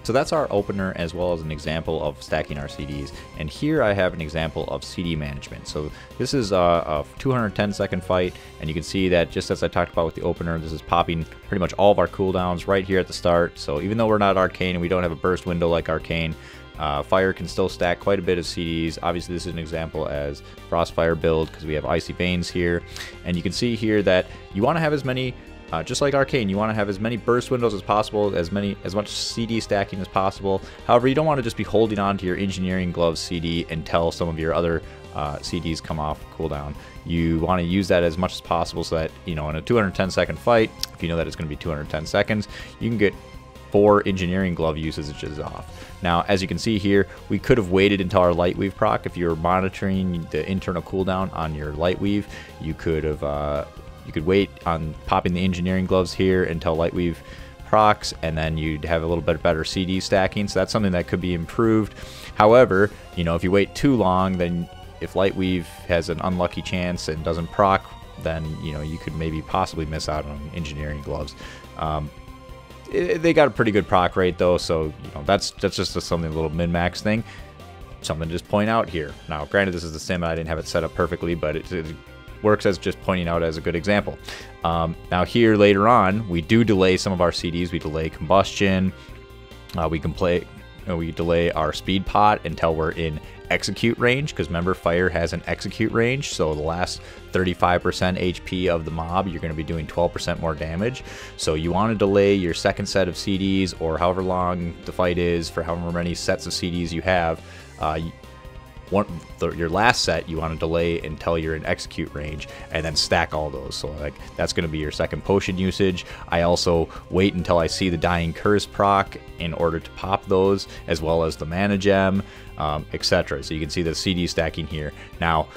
So that's our opener, as well as an example of stacking our C Ds. And here I have an example of C D management. So this is a, a two hundred ten second fight, and you can see that just as I talked about with the opener, this is popping pretty much all of our cooldowns right here at the start. So even though we're not Arcane and we don't have a burst window like Arcane, uh, Fire can still stack quite a bit of C Ds. Obviously this is an example as Frostfire build because we have Icy Veins here. And you can see here that you want to have as many Uh, just like Arcane, you want to have as many burst windows as possible, as many as much C D stacking as possible. However, you don't want to just be holding on to your Engineering Gloves C D until some of your other uh, C Ds come off cooldown. You want to use that as much as possible so that, you know, in a two hundred ten second fight, if you know that it's going to be two hundred ten seconds, you can get four Engineering Glove usages off. Now, as you can see here, we could have waited until our Lightweave proc. If you were monitoring the internal cooldown on your Lightweave, you could have... Uh, You could wait on popping the Engineering Gloves here until Lightweave procs, and then you'd have a little bit better C D stacking. So that's something that could be improved. However, you know, if you wait too long, then if Lightweave has an unlucky chance and doesn't proc, then, you know, you could maybe possibly miss out on Engineering Gloves. Um, it, they got a pretty good proc rate though, so, you know, that's, that's just a, something, a little min-max thing. Something to just point out here. Now, granted, this is the sim and I didn't have it set up perfectly, but it's... It, works as just pointing out as a good example. Um, now here later on, we do delay some of our C Ds. We delay Combustion. Uh, we can play. Uh, we delay our Speed Pot until we're in Execute range, because remember, Fire has an Execute range. So the last thirty-five percent H P of the mob, you're going to be doing twelve percent more damage. So you want to delay your second set of C Ds, or however long the fight is, for however many sets of C Ds you have. Uh, one, the, your last set, you want to delay until you're in execute range and then stack all those. So like that's going to be your second potion usage. I also wait until I see the Dying Curse proc in order to pop those, as well as the mana gem, um, et cetera. So you can see the C D stacking here. Now,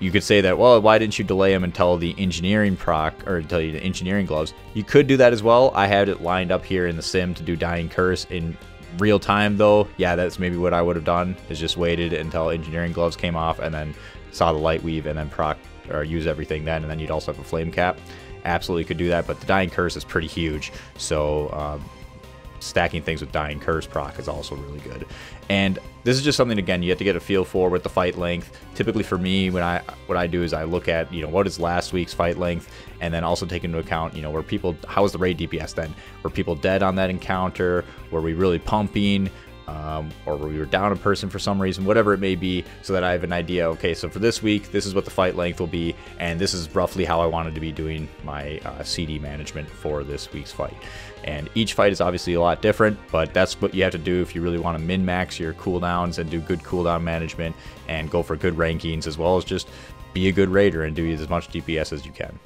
you could say that, well, why didn't you delay them until the engineering proc, or until the engineering gloves? You could do that as well. I had it lined up here in the sim to do Dying Curse in real time, though. Yeah, that's maybe what I would have done, is just waited until engineering gloves came off and then saw the light weave and then proc, or use everything then, and then you'd also have a flame cap. Absolutely could do that, but the Dying Curse is pretty huge, so um, stacking things with Dying Curse proc is also really good. And this is just something, again, you have to get a feel for with the fight length. Typically for me, when I what I do is I look at, you know, what is last week's fight length, and then also take into account, you know, where people, how is the raid D P S then? Were people dead on that encounter? Were we really pumping? Um, or we were down a person for some reason, whatever it may be, so that I have an idea, okay, so for this week, this is what the fight length will be, and this is roughly how I wanted to be doing my uh, C D management for this week's fight. And each fight is obviously a lot different, but that's what you have to do if you really want to min-max your cooldowns and do good cooldown management and go for good rankings, as well as just be a good raider and do as much D P S as you can.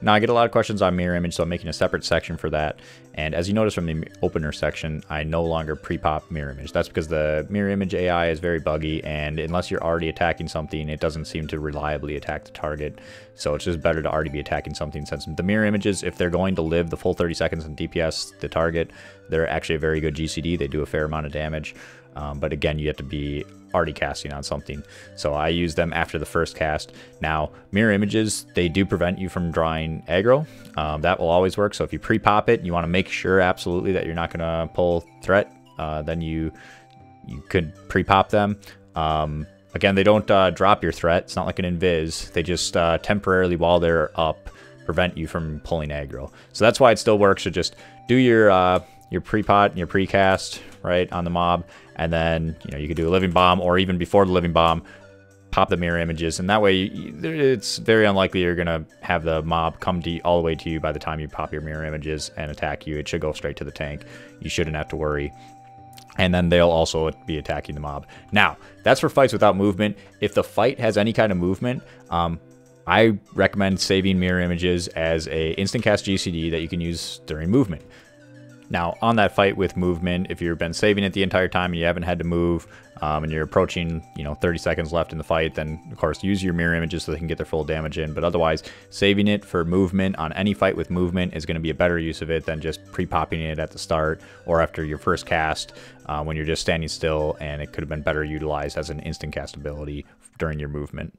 Now, I get a lot of questions on Mirror Image, so I'm making a separate section for that. And as you notice from the opener section, I no longer pre-pop Mirror Image. That's because the Mirror Image A I is very buggy, and unless you're already attacking something, it doesn't seem to reliably attack the target. So it's just better to already be attacking something, since the Mirror Images, if they're going to live the full thirty seconds and D P S the target, they're actually a very good G C D. They do a fair amount of damage. Um, but again, you have to be already casting on something. So I use them after the first cast. Now, Mirror Images, they do prevent you from drawing aggro. Um, that will always work. So if you pre-pop it, you want to make sure absolutely that you're not going to pull threat. Uh, then you you could pre-pop them. Um, again, they don't uh, drop your threat. It's not like an invis. They just uh, temporarily, while they're up, prevent you from pulling aggro. So that's why it still works. So just do your uh, your pre-pot and your pre-cast right on the mob. And then, you know, you could do a Living Bomb, or even before the Living Bomb, pop the Mirror Images. And that way, it's very unlikely you're going to have the mob come to you, all the way to you by the time you pop your Mirror Images and attack you. It should go straight to the tank. You shouldn't have to worry. And then they'll also be attacking the mob. Now, that's for fights without movement. If the fight has any kind of movement, um, I recommend saving Mirror Images as a instant cast G C D that you can use during movement. Now, on that fight with movement, if you've been saving it the entire time and you haven't had to move, um, and you're approaching, you know, thirty seconds left in the fight, then, of course, use your Mirror Images so they can get their full damage in. But otherwise, saving it for movement on any fight with movement is going to be a better use of it than just pre-popping it at the start or after your first cast uh, when you're just standing still, and it could have been better utilized as an instant cast ability during your movement.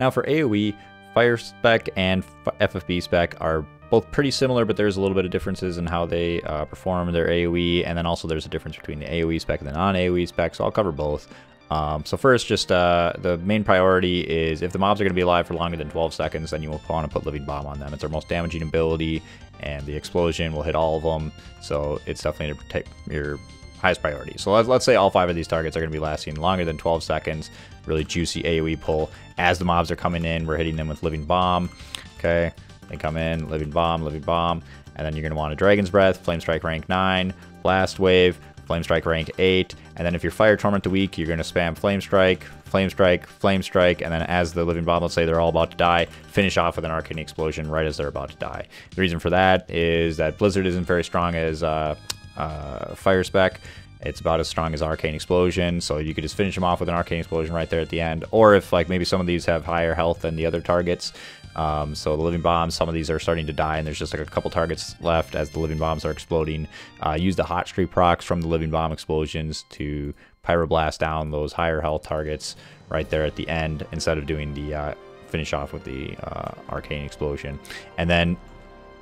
Now, for AoE, Fire Spec and F F B Spec are both pretty similar, but there's a little bit of differences in how they uh, perform their AoE, and then also there's a difference between the AoE spec and the non-AoE spec, so I'll cover both. Um, so first, just uh, the main priority is if the mobs are going to be alive for longer than twelve seconds, then you will want to put Living Bomb on them. It's their most damaging ability, and the explosion will hit all of them, so it's definitely to protect your highest priority. So let's, let's say all five of these targets are going to be lasting longer than twelve seconds, really juicy AoE pull. As the mobs are coming in, we're hitting them with Living Bomb, okay? They come in, Living Bomb, Living Bomb, and then you're going to want a Dragon's Breath, Flame Strike rank nine, Blast Wave, Flame Strike rank eight, and then if you're Fire Torment the Weak, you're going to spam Flame Strike, Flame Strike, Flame Strike, and then as the Living Bomb, let's say they're all about to die, finish off with an Arcane Explosion right as they're about to die. The reason for that is that Blizzard isn't very strong as uh, uh, Fire Spec. It's about as strong as Arcane Explosion, so you could just finish them off with an Arcane Explosion right there at the end. Or if, like, maybe some of these have higher health than the other targets. Um, so the Living Bombs, some of these are starting to die, and there's just like a couple targets left as the Living Bombs are exploding. Uh, use the Hot Streak procs from the Living Bomb explosions to Pyroblast down those higher health targets right there at the end, instead of doing the uh, finish off with the uh, Arcane Explosion. And then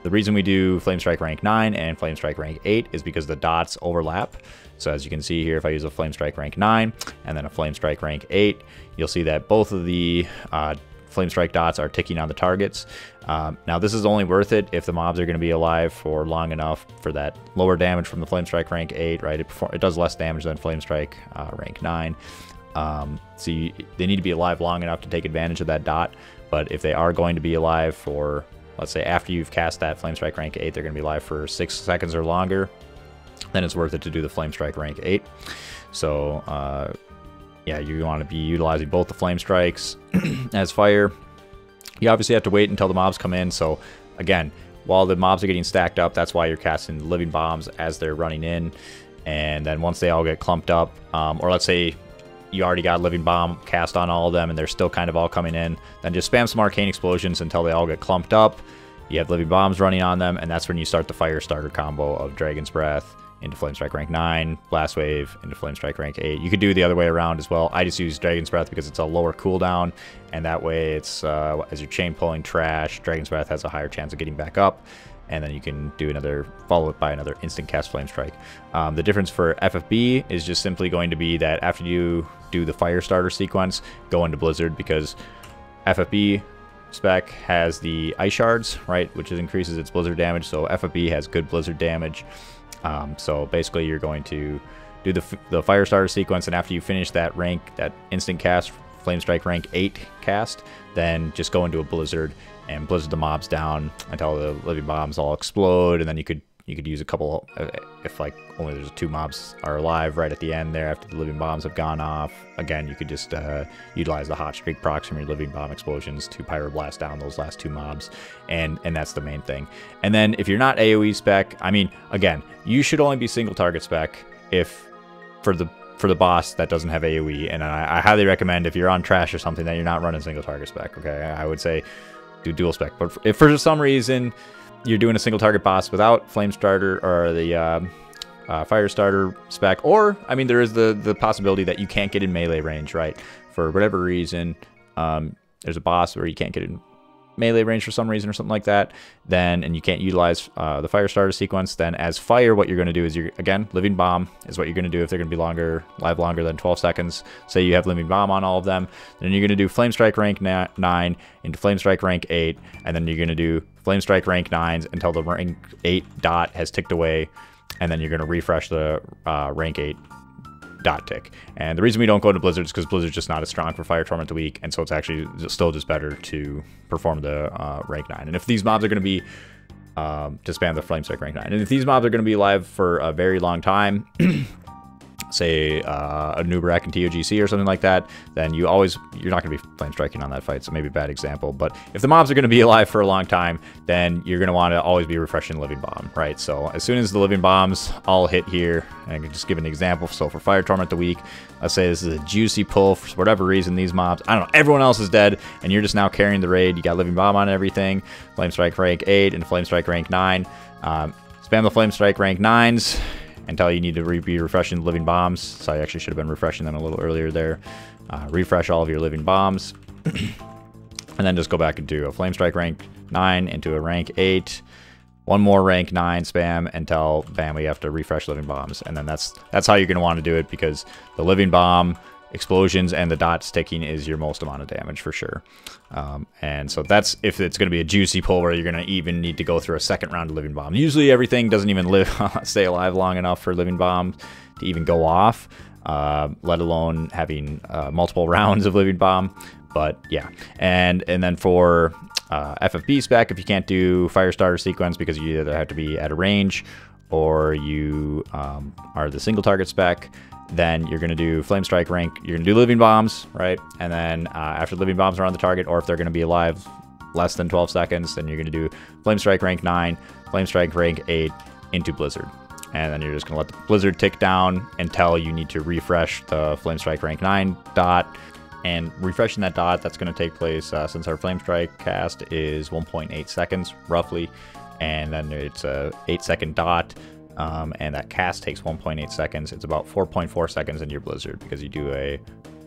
the reason we do Flame Strike rank nine and Flame Strike rank eight is because the dots overlap. So as you can see here, if I use a Flame Strike rank nine and then a Flame Strike rank eight, you'll see that both of the uh, Flame Strike dots are ticking on the targets. Um, now this is only worth it if the mobs are going to be alive for long enough for that lower damage from the Flame Strike rank eight, right? It, perform it does less damage than Flame Strike uh, rank nine. Um, so you, they need to be alive long enough to take advantage of that dot. But if they are going to be alive for, let's say after you've cast that Flame Strike rank eight, they're going to be alive for six seconds or longer, then it's worth it to do the Flame Strike rank eight. So uh, yeah, you want to be utilizing both the Flame Strikes as fire. You obviously have to wait until the mobs come in, so again, while the mobs are getting stacked up, that's why you're casting Living Bombs as they're running in. And then once they all get clumped up, um, or let's say you already got Living Bomb cast on all of them and they're still kind of all coming in, then just spam some Arcane Explosions until they all get clumped up. You have Living Bombs running on them, and that's when you start the Firestarter combo of Dragon's Breath into Flame Strike rank nine, Blast Wave into Flame Strike rank eight. You could do the other way around as well. I just use Dragon's Breath because it's a lower cooldown, and that way it's, uh, as you're chain pulling trash, Dragon's Breath has a higher chance of getting back up, and then you can do another, follow it by another instant cast Flame Strike. Um, the difference for F F B is just simply going to be that after you do the Firestarter sequence, go into Blizzard, because F F B spec has the Ice Shards, right, which is increases its Blizzard damage, so F F B has good Blizzard damage. Um, so basically you're going to do the, the Firestarter sequence, and after you finish that rank, that instant cast, Flame Strike rank eight cast, then just go into a Blizzard and Blizzard the mobs down until the Living Bombs all explode, and then you could you could use a couple, if like only there's two mobs are alive right at the end there after the Living Bombs have gone off. Again, you could just uh, utilize the Hot Streak procs from your Living Bomb explosions to Pyroblast down those last two mobs, and and that's the main thing. And then if you're not AoE spec, I mean, again, you should only be single target spec if for the for the boss that doesn't have AoE, and I, I highly recommend if you're on trash or something that you're not running single target spec. Okay, I would say do dual spec, but if for some reason you're doing a single target boss without Flame Starter or the uh, uh, Fire Starter spec, or I mean there is the the possibility that you can't get in melee range, right, for whatever reason, um, there's a boss where you can't get in melee range for some reason or something like that, then and you can't utilize uh, the Fire Starter sequence, then as fire what you're going to do is you're again Living Bomb is what you're going to do if they're going to be longer live longer than twelve seconds. Say you have Living Bomb on all of them, then you're going to do Flame Strike rank nine into Flame Strike rank eight, and then you're going to do Flame Strike rank nines until the rank eight dot has ticked away, and then you're going to refresh the uh, rank eight dot tick. And the reason we don't go into Blizzard is because Blizzard's just not as strong for Fire Torment the Weak, and so it's actually still just better to perform the uh, rank nine. And if these mobs are going to be um, to spam the Flame Strike rank nine, and if these mobs are going to be alive for a very long time, say uh, a Nubarak and T O G C or something like that, then you always you're not going to be Flame Striking on that fight. So maybe a bad example, but if the mobs are going to be alive for a long time, then you're going to want to always be refreshing Living Bomb, right? So as soon as the Living Bombs all hit here, and I can just give an example. So for Fire Torment the Weak, let's say this is a juicy pull for whatever reason. These mobs, I don't know, everyone else is dead, and you're just now carrying the raid. You got Living Bomb on everything, Flame Strike rank eight and Flame Strike rank nine. Um, spam the Flame Strike rank nines until you need to re be refreshing Living Bombs. So I actually should have been refreshing them a little earlier there. Uh, refresh all of your Living Bombs. And then just go back and do a Flame Strike rank nine into a rank eight. One more rank nine spam until, bam, we have to refresh Living Bombs. And then that's that's how you're going to want to do it, because the Living Bomb explosions and the dots ticking is your most amount of damage for sure. Um, and so that's if it's going to be a juicy pull where you're going to even need to go through a second round of Living Bomb. Usually everything doesn't even live stay alive long enough for Living Bomb to even go off, uh, let alone having uh, multiple rounds of Living Bomb. But yeah, and and then for uh, F F B spec, if you can't do Firestarter sequence because you either have to be at a range or you um, are the single target spec, then you're going to do Flame Strike rank, you're going to do Living Bombs, right? And then uh, after Living Bombs are on the target, or if they're going to be alive less than twelve seconds, then you're going to do Flame Strike rank nine, Flame Strike rank eight into Blizzard. And then you're just going to let the Blizzard tick down until you need to refresh the Flame Strike rank nine dot. And refreshing that dot, that's going to take place uh, since our Flame Strike cast is one point eight seconds, roughly. And then it's a eight second dot. Um, and that cast takes one point eight seconds. It's about four point four seconds into your Blizzard, because you do a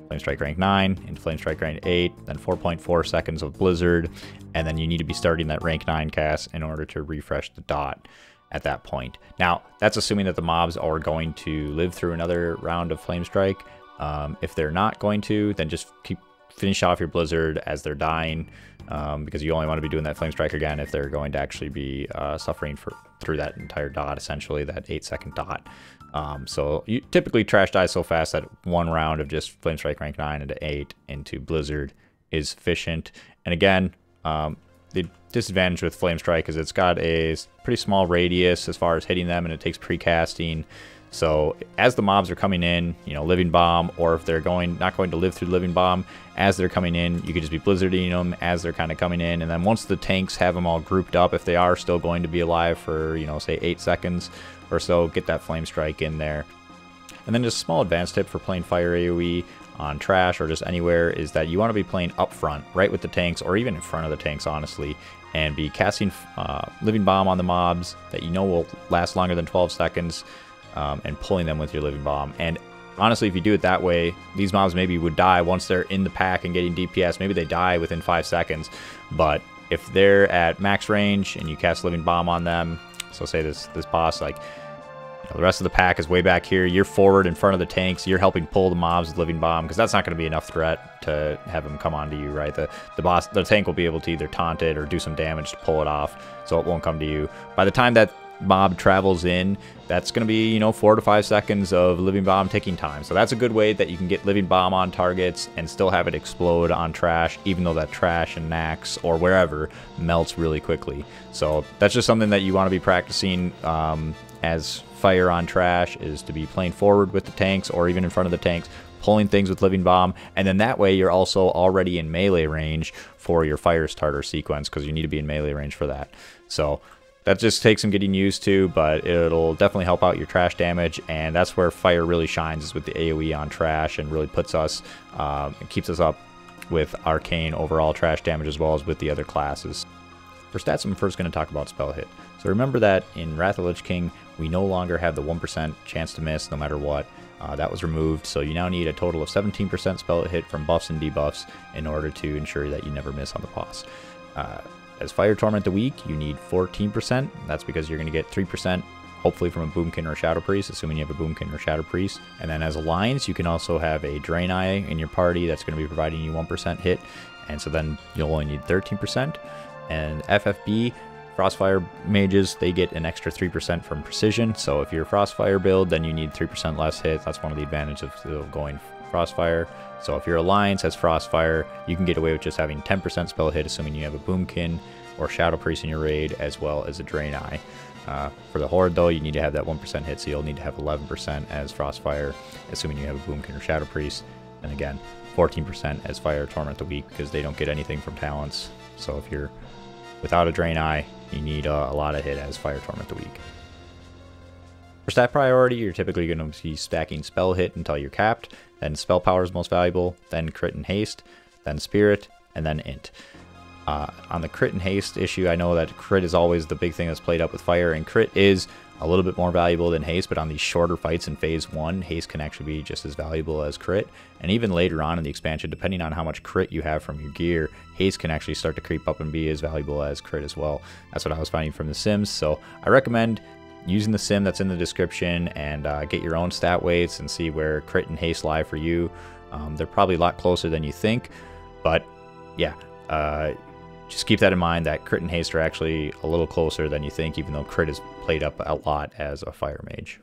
Flame Strike rank nine into Flame Strike rank eight, then four point four seconds of Blizzard, and then you need to be starting that rank nine cast in order to refresh the dot at that point. Now, that's assuming that the mobs are going to live through another round of Flame Strike. Um, if they're not going to, then just keep finish off your Blizzard as they're dying, um, because you only want to be doing that Flame Strike again if they're going to actually be uh, suffering for through that entire dot, essentially that eight second dot. Um, so you typically trash die so fast that one round of just Flame Strike rank nine into eight into Blizzard is sufficient. And again, um, the disadvantage with Flame Strike is it's got a pretty small radius as far as hitting them, and it takes pre-casting. So as the mobs are coming in, you know, Living Bomb, or if they're going not going to live through Living Bomb, as they're coming in, you could just be blizzarding them as they're kind of coming in. And then once the tanks have them all grouped up, if they are still going to be alive for, you know, say eight seconds or so, get that Flame Strike in there. And then just a small advanced tip for playing Fire AoE on Trash or just anywhere is that you want to be playing up front, right with the tanks, or even in front of the tanks, honestly, and be casting uh, Living Bomb on the mobs that you know will last longer than twelve seconds. Um, and pulling them with your Living Bomb. And honestly, if you do it that way, these mobs maybe would die once they're in the pack and getting D P S. Maybe they die within five seconds. But if they're at max range and you cast Living Bomb on them, so say this this boss, like, you know, the rest of the pack is way back here. You're forward in front of the tanks. You're helping pull the mobs with Living Bomb because that's not going to be enough threat to have them come onto you, right? The the boss, the tank will be able to either taunt it or do some damage to pull it off, so it won't come to you. By the time that mob travels in, that's going to be, you know, four to five seconds of Living Bomb ticking time. So that's a good way that you can get Living Bomb on targets and still have it explode on Trash, even though that Trash and Nax or wherever melts really quickly. So that's just something that you want to be practicing um, as Fire on Trash, is to be playing forward with the tanks or even in front of the tanks, pulling things with Living Bomb, and then that way you're also already in melee range for your Fire Starter sequence, because you need to be in melee range for that. So that just takes some getting used to, but it'll definitely help out your Trash damage, and that's where Fire really shines, is with the AoE on Trash, and really puts us, um, it keeps us up with Arcane overall Trash damage as well as with the other classes. For stats, I'm first going to talk about Spell Hit. So remember that in Wrath of the Lich King, we no longer have the one percent chance to miss no matter what. Uh, that was removed, so you now need a total of seventeen percent Spell Hit from buffs and debuffs in order to ensure that you never miss on the boss. Uh, As Fire Torment the Weak, you need fourteen percent. That's because you're going to get three percent, hopefully from a Boomkin or a Shadow Priest, assuming you have a Boomkin or Shadow Priest. And then as Alliance, you can also have a Drain Eye in your party that's going to be providing you one percent hit. And so then you'll only need thirteen percent. And F F B, Frostfire Mages, they get an extra three percent from Precision. So if you're a Frostfire build, then you need three percent less hit. That's one of the advantages of going Frostfire. So if your Alliance has Frostfire, you can get away with just having ten percent Spell Hit, assuming you have a Boomkin or Shadow Priest in your raid, as well as a Drain Eye. Uh, for the Horde, though, you need to have that one percent hit, so you'll need to have eleven percent as Frostfire, assuming you have a Boomkin or Shadow Priest. And again, fourteen percent as Fire Torment the Weak, because they don't get anything from Talents. So if you're without a Drain Eye, you need uh, a lot of hit as Fire Torment the Weak. For stat priority, you're typically going to be stacking Spell Hit until you're capped, then Spell Power is most valuable, then Crit and Haste, then Spirit, and then Int. Uh, on the Crit and Haste issue, I know that Crit is always the big thing that's played up with Fire, and Crit is a little bit more valuable than Haste, but on these shorter fights in Phase one, Haste can actually be just as valuable as Crit, and even later on in the expansion, depending on how much Crit you have from your gear, Haste can actually start to creep up and be as valuable as Crit as well. That's what I was finding from the Sims, so I recommend using the sim that's in the description, and uh, get your own stat weights and see where Crit and Haste lie for you. Um, they're probably a lot closer than you think, but yeah, uh, just keep that in mind, that Crit and Haste are actually a little closer than you think, even though Crit is played up a lot as a Fire Mage.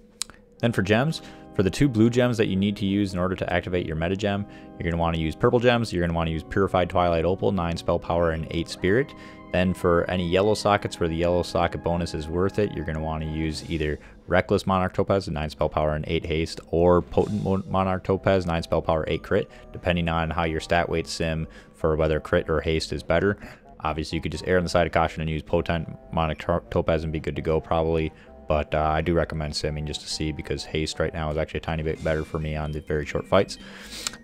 Then for gems, for the two blue gems that you need to use in order to activate your meta gem, you're going to want to use purple gems. You're going to want to use Purified Twilight Opal, nine Spell Power, and eight Spirit. Then for any yellow sockets where the yellow socket bonus is worth it, you're going to want to use either Reckless Monarch Topaz, nine Spell Power and eight Haste, or Potent Monarch Topaz, nine Spell Power, eight Crit, depending on how your stat weight sim for whether Crit or Haste is better. Obviously, you could just err on the side of caution and use Potent Monarch Topaz and be good to go probably, but uh, I do recommend simming just to see, because Haste right now is actually a tiny bit better for me on the very short fights.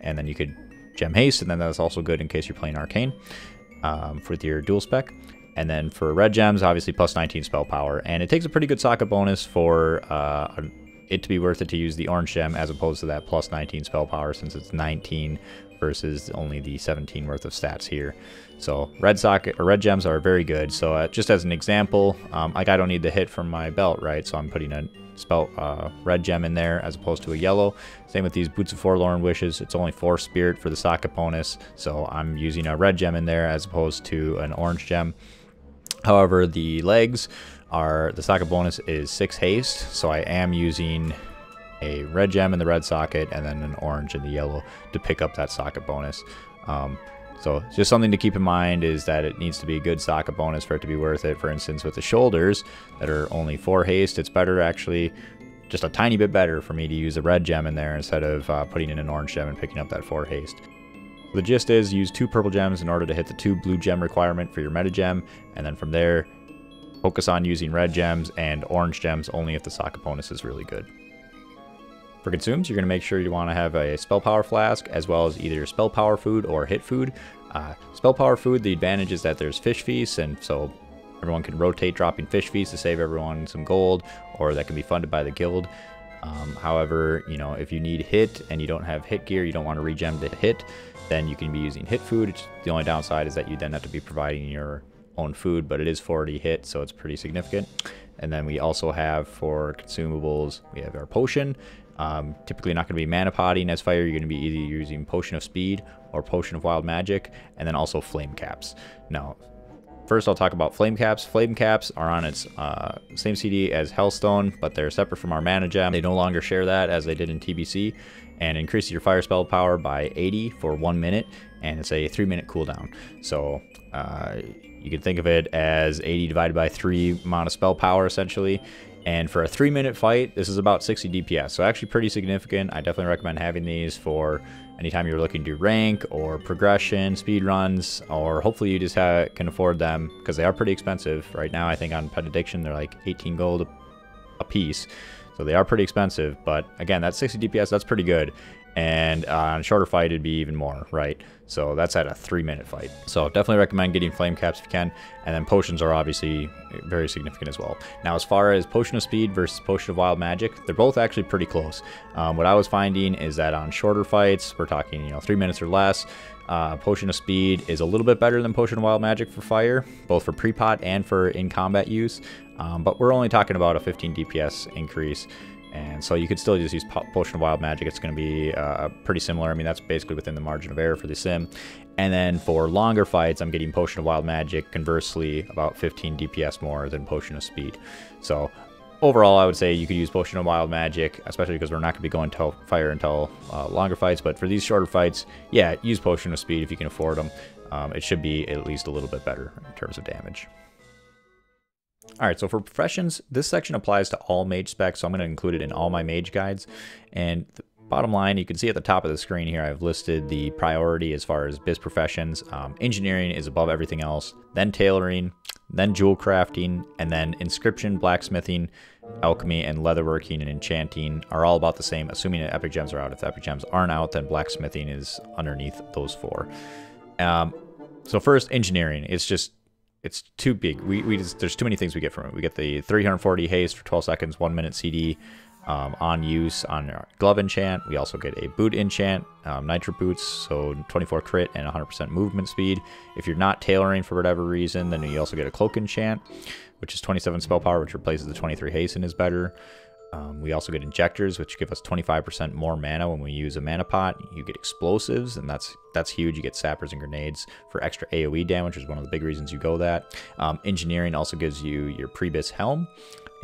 And then you could gem Haste, and then that's also good in case you're playing Arcane. Um, with your dual spec. And then for red gems, obviously plus nineteen Spell Power, and it takes a pretty good socket bonus for uh, it to be worth it to use the orange gem as opposed to that plus nineteen Spell Power, since it's nineteen versus only the seventeen worth of stats here. So red socket or red gems are very good. So uh, just as an example, um, like I don't need the hit from my belt, right? So I'm putting a spell uh, red gem in there as opposed to a yellow. Same with these Boots of Forlorn Wishes. It's only four Spirit for the socket bonus, so I'm using a red gem in there as opposed to an orange gem. However, the legs are the socket bonus is six Haste, so I am using a red gem in the red socket and then an orange in the yellow to pick up that socket bonus. Um, so just something to keep in mind is that it needs to be a good socket bonus for it to be worth it. For instance, with the shoulders that are only four Haste, it's better actually just a tiny bit better for me to use a red gem in there instead of uh, putting in an orange gem and picking up that four haste. The gist is use two purple gems in order to hit the two blue gem requirement for your meta gem, and then from there focus on using red gems and orange gems only if the sock bonus is really good. For consumes, you're going to make sure you want to have a spell power flask as well as either spell power food or hit food. Uh, spell power food, the advantage is that there's fish feasts, and so everyone can rotate dropping fish feasts to save everyone some gold, or that can be funded by the guild. Um, however, you know, if you need hit and you don't have hit gear, you don't want to regem to hit, then you can be using hit food. It's, the only downside is that you then have to be providing your own food, but it is forty hit, so it's pretty significant. And then we also have for consumables, we have our potion. Um, typically not going to be mana potting as fire. You're going to be either using potion of speed or potion of wild magic, and then also flame caps. Now, first I'll talk about flame caps. Flame caps are on its uh, same C D as Hellstone, but they're separate from our mana gem. They no longer share that as they did in T B C, and increase your fire spell power by eighty for one minute, and it's a three minute cooldown. So uh, you can think of it as eighty divided by three amount of spell power essentially. And for a three minute fight, this is about sixty D P S, so actually pretty significant. I definitely recommend having these for anytime you're looking to rank or progression, speed runs, or hopefully you just ha can afford them, because they are pretty expensive. Right now, I think on Pet Addiction, they're like eighteen gold a piece, so they are pretty expensive. But again, that's sixty D P S, that's pretty good. And on a shorter fight, it'd be even more, right? So that's at a three minute fight. So definitely recommend getting flame caps if you can. And then potions are obviously very significant as well. Now, as far as potion of speed versus potion of wild magic, they're both actually pretty close. Um, what I was finding is that on shorter fights, we're talking, you know, three minutes or less, uh, potion of speed is a little bit better than potion of wild magic for fire, both for pre-pot and for in combat use. Um, but we're only talking about a fifteen D P S increase. And so you could still just use Potion of Wild Magic. It's going to be uh, pretty similar. I mean, that's basically within the margin of error for the sim. And then for longer fights, I'm getting Potion of Wild Magic, conversely, about fifteen D P S more than Potion of Speed. So overall, I would say you could use Potion of Wild Magic, especially because we're not going to be going to fire until uh, longer fights. But for these shorter fights, yeah, use Potion of Speed if you can afford them. Um, it should be at least a little bit better in terms of damage. All right, so for professions, this section applies to all mage specs, so I'm going to include it in all my mage guides. And the bottom line, you can see at the top of the screen here, I've listed the priority as far as biz professions. Um, engineering is above everything else, then tailoring, then jewel crafting, and then inscription, blacksmithing, alchemy, and leatherworking and enchanting are all about the same, assuming that epic gems are out. If the epic gems aren't out, then blacksmithing is underneath those four. Um, so first, engineering. It's just... It's too big. We, we just, there's too many things we get from it. We get the three hundred forty haste for twelve seconds, one minute C D um, on use on our glove enchant. We also get a boot enchant, um, nitro boots, so twenty-four crit and one hundred percent movement speed. If you're not tailoring for whatever reason, then you also get a cloak enchant, which is twenty-seven spell power, which replaces the twenty-three haste and is better. Um, we also get injectors, which give us twenty-five percent more mana when we use a mana pot. You get explosives, and that's that's huge. You get sappers and grenades for extra A O E damage, which is one of the big reasons you go that. Um, engineering also gives you your Prebus helm,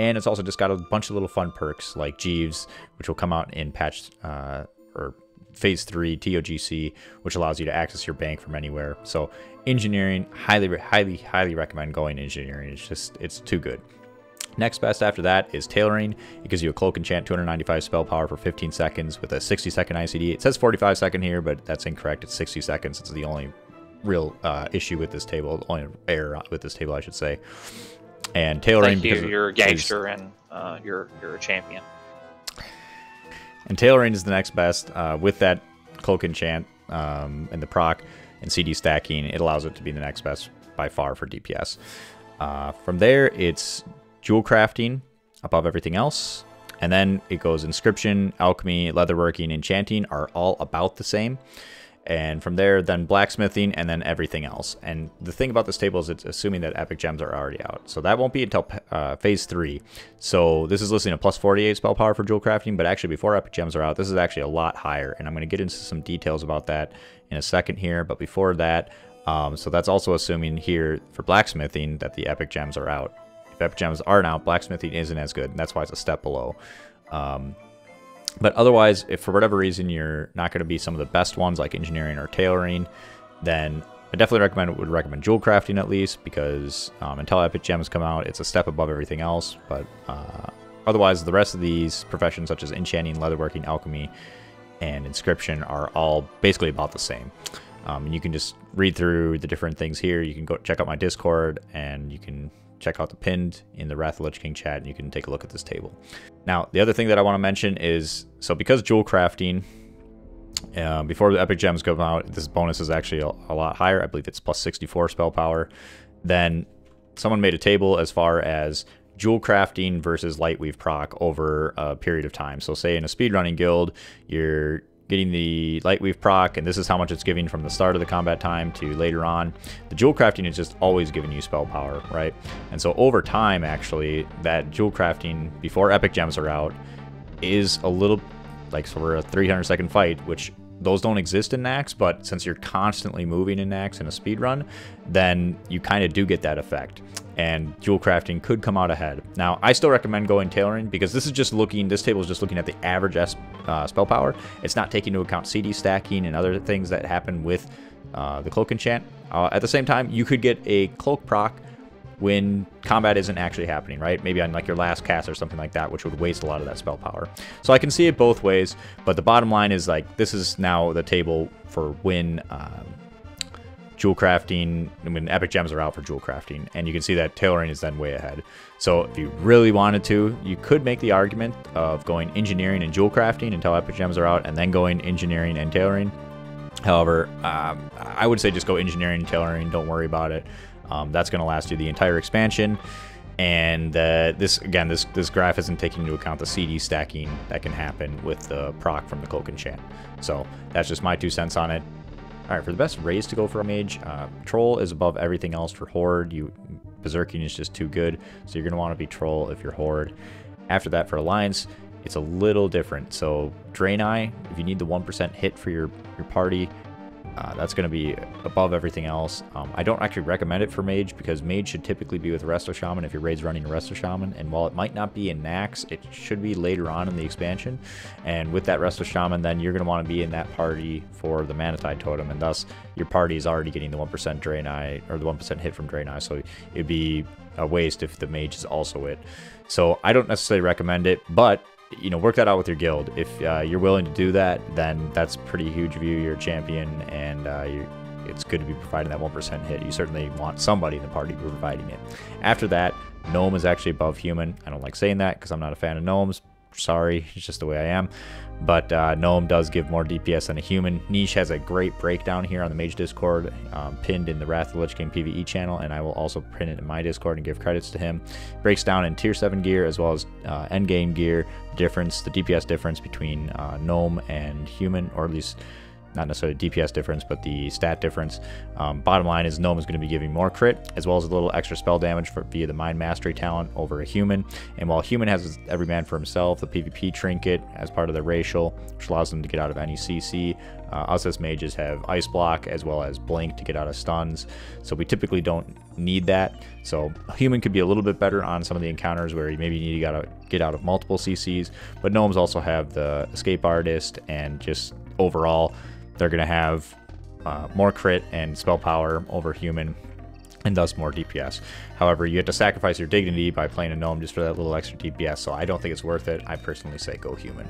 and it's also just got a bunch of little fun perks like Jeeves, which will come out in patch uh, or phase three T O G C, which allows you to access your bank from anywhere. So engineering, highly, highly, highly recommend going engineering. It's just it's too good. Next best after that is tailoring. It gives you a cloak enchant, two hundred ninety-five spell power for fifteen seconds with a sixty second I C D. It says forty-five second here, but that's incorrect. It's sixty seconds. It's the only real uh, issue with this table, the only error with this table, I should say. And tailoring. Thank you. You're a gangster is, and uh, you're you're a champion. And tailoring is the next best uh, with that cloak enchant um, and the proc and C D stacking. It allows it to be the next best by far for D P S. Uh, from there, it's jewel crafting above everything else, and then it goes inscription, alchemy, leatherworking, enchanting are all about the same, and from there then blacksmithing, and then everything else. And the thing about this table is it's assuming that epic gems are already out, so that won't be until uh, phase three. So this is listing a plus forty-eight spell power for jewel crafting, but actually before epic gems are out, this is actually a lot higher, and I'm going to get into some details about that in a second here. But before that, um, so that's also assuming here for blacksmithing that the epic gems are out. If epic gems aren't out, blacksmithing isn't as good, and that's why it's a step below. Um, but otherwise, if for whatever reason you're not going to be some of the best ones like engineering or tailoring, then I definitely recommend would recommend jewel crafting at least, because um, until epic gems come out, it's a step above everything else. But uh, Otherwise, the rest of these professions, such as enchanting, leatherworking, alchemy, and inscription, are all basically about the same. Um, you can just read through the different things here. You can go check out my Discord, and you can check out the pinned in the Wrath of the Lich King chat, and you can take a look at this table. Now, the other thing that I want to mention is, so because jewel crafting, uh, before the epic gems go out, this bonus is actually a, a lot higher. I believe it's plus sixty-four spell power. Then someone made a table as far as jewel crafting versus Lightweave proc over a period of time. So say in a speedrunning guild, you're getting the Lightweave proc, and this is how much it's giving from the start of the combat time to later on. The jewel crafting is just always giving you spell power, right? And so over time, actually, that jewel crafting before epic gems are out is a little, like, so we're a three hundred second fight, which those don't exist in Naxx, but since you're constantly moving in Naxx in a speed run, then you kind of do get that effect. And jewel crafting could come out ahead. Now, I still recommend going tailoring, because this is just looking, this table is just looking at the average S, uh, spell power. It's not taking into account C D stacking and other things that happen with uh, the cloak enchant. Uh, at the same time, you could get a cloak proc when combat isn't actually happening, right? Maybe on like your last cast or something like that, which would waste a lot of that spell power. So I can see it both ways, but the bottom line is, like, this is now the table for when um, jewel crafting, when epic gems are out for jewel crafting, and you can see that tailoring is then way ahead. So if you really wanted to, you could make the argument of going engineering and jewel crafting until epic gems are out, and then going engineering and tailoring. However, um, I would say just go engineering and tailoring, don't worry about it. Um, that's going to last you the entire expansion, and uh, this again, this this graph isn't taking into account the C D stacking that can happen with the proc from the cloak enchant. So that's just my two cents on it. All right, for the best raise to go for a mage, uh, troll is above everything else for horde. You berserking is just too good, so you're going to want to be troll if you're horde. After that, for alliance, it's a little different. So Draenei, if you need the one percent hit for your your party. Uh, that's going to be above everything else. Um, I don't actually recommend it for Mage, because Mage should typically be with Resto Shaman if your raid's running a Resto Shaman. And while it might not be in Naxx, it should be later on in the expansion. And with that Resto Shaman, then you're going to want to be in that party for the Manatide Totem. And thus, your party is already getting the one percent Draenei, or the one percent hit from Draenei. So it'd be a waste if the Mage is also it. So I don't necessarily recommend it, but you know, work that out with your guild. If uh, you're willing to do that, then that's pretty huge of you. You're a champion, and uh, you're, it's good to be providing that one percent hit. You certainly want somebody in the party providing it. After that, gnome is actually above human. I don't like saying that because I'm not a fan of gnomes. Sorry, it's just the way I am. But uh, gnome does give more D P S than a human. Niche has a great breakdown here on the Mage Discord, um, pinned in the Wrath of the Lich King PvE channel, and I will also pin it in my Discord and give credits to him. Breaks down in tier seven gear as well as uh, end game gear, the difference, the D P S difference between uh, gnome and human, or at least not necessarily D P S difference, but the stat difference. Um, bottom line is gnome is going to be giving more crit, as well as a little extra spell damage for, via the Mind Mastery talent over a human. And while human has every man for himself, the PvP trinket as part of the racial, which allows them to get out of any C C. Uh, us as mages have Ice Block as well as Blink to get out of stuns, so we typically don't need that. So a human could be a little bit better on some of the encounters where you maybe need to get out, get out of multiple C Cs, but gnomes also have the Escape Artist, and just overall they're going to have uh, more crit and spell power over human, and thus more D P S. However, you have to sacrifice your dignity by playing a gnome just for that little extra D P S, so I don't think it's worth it. I personally say go human.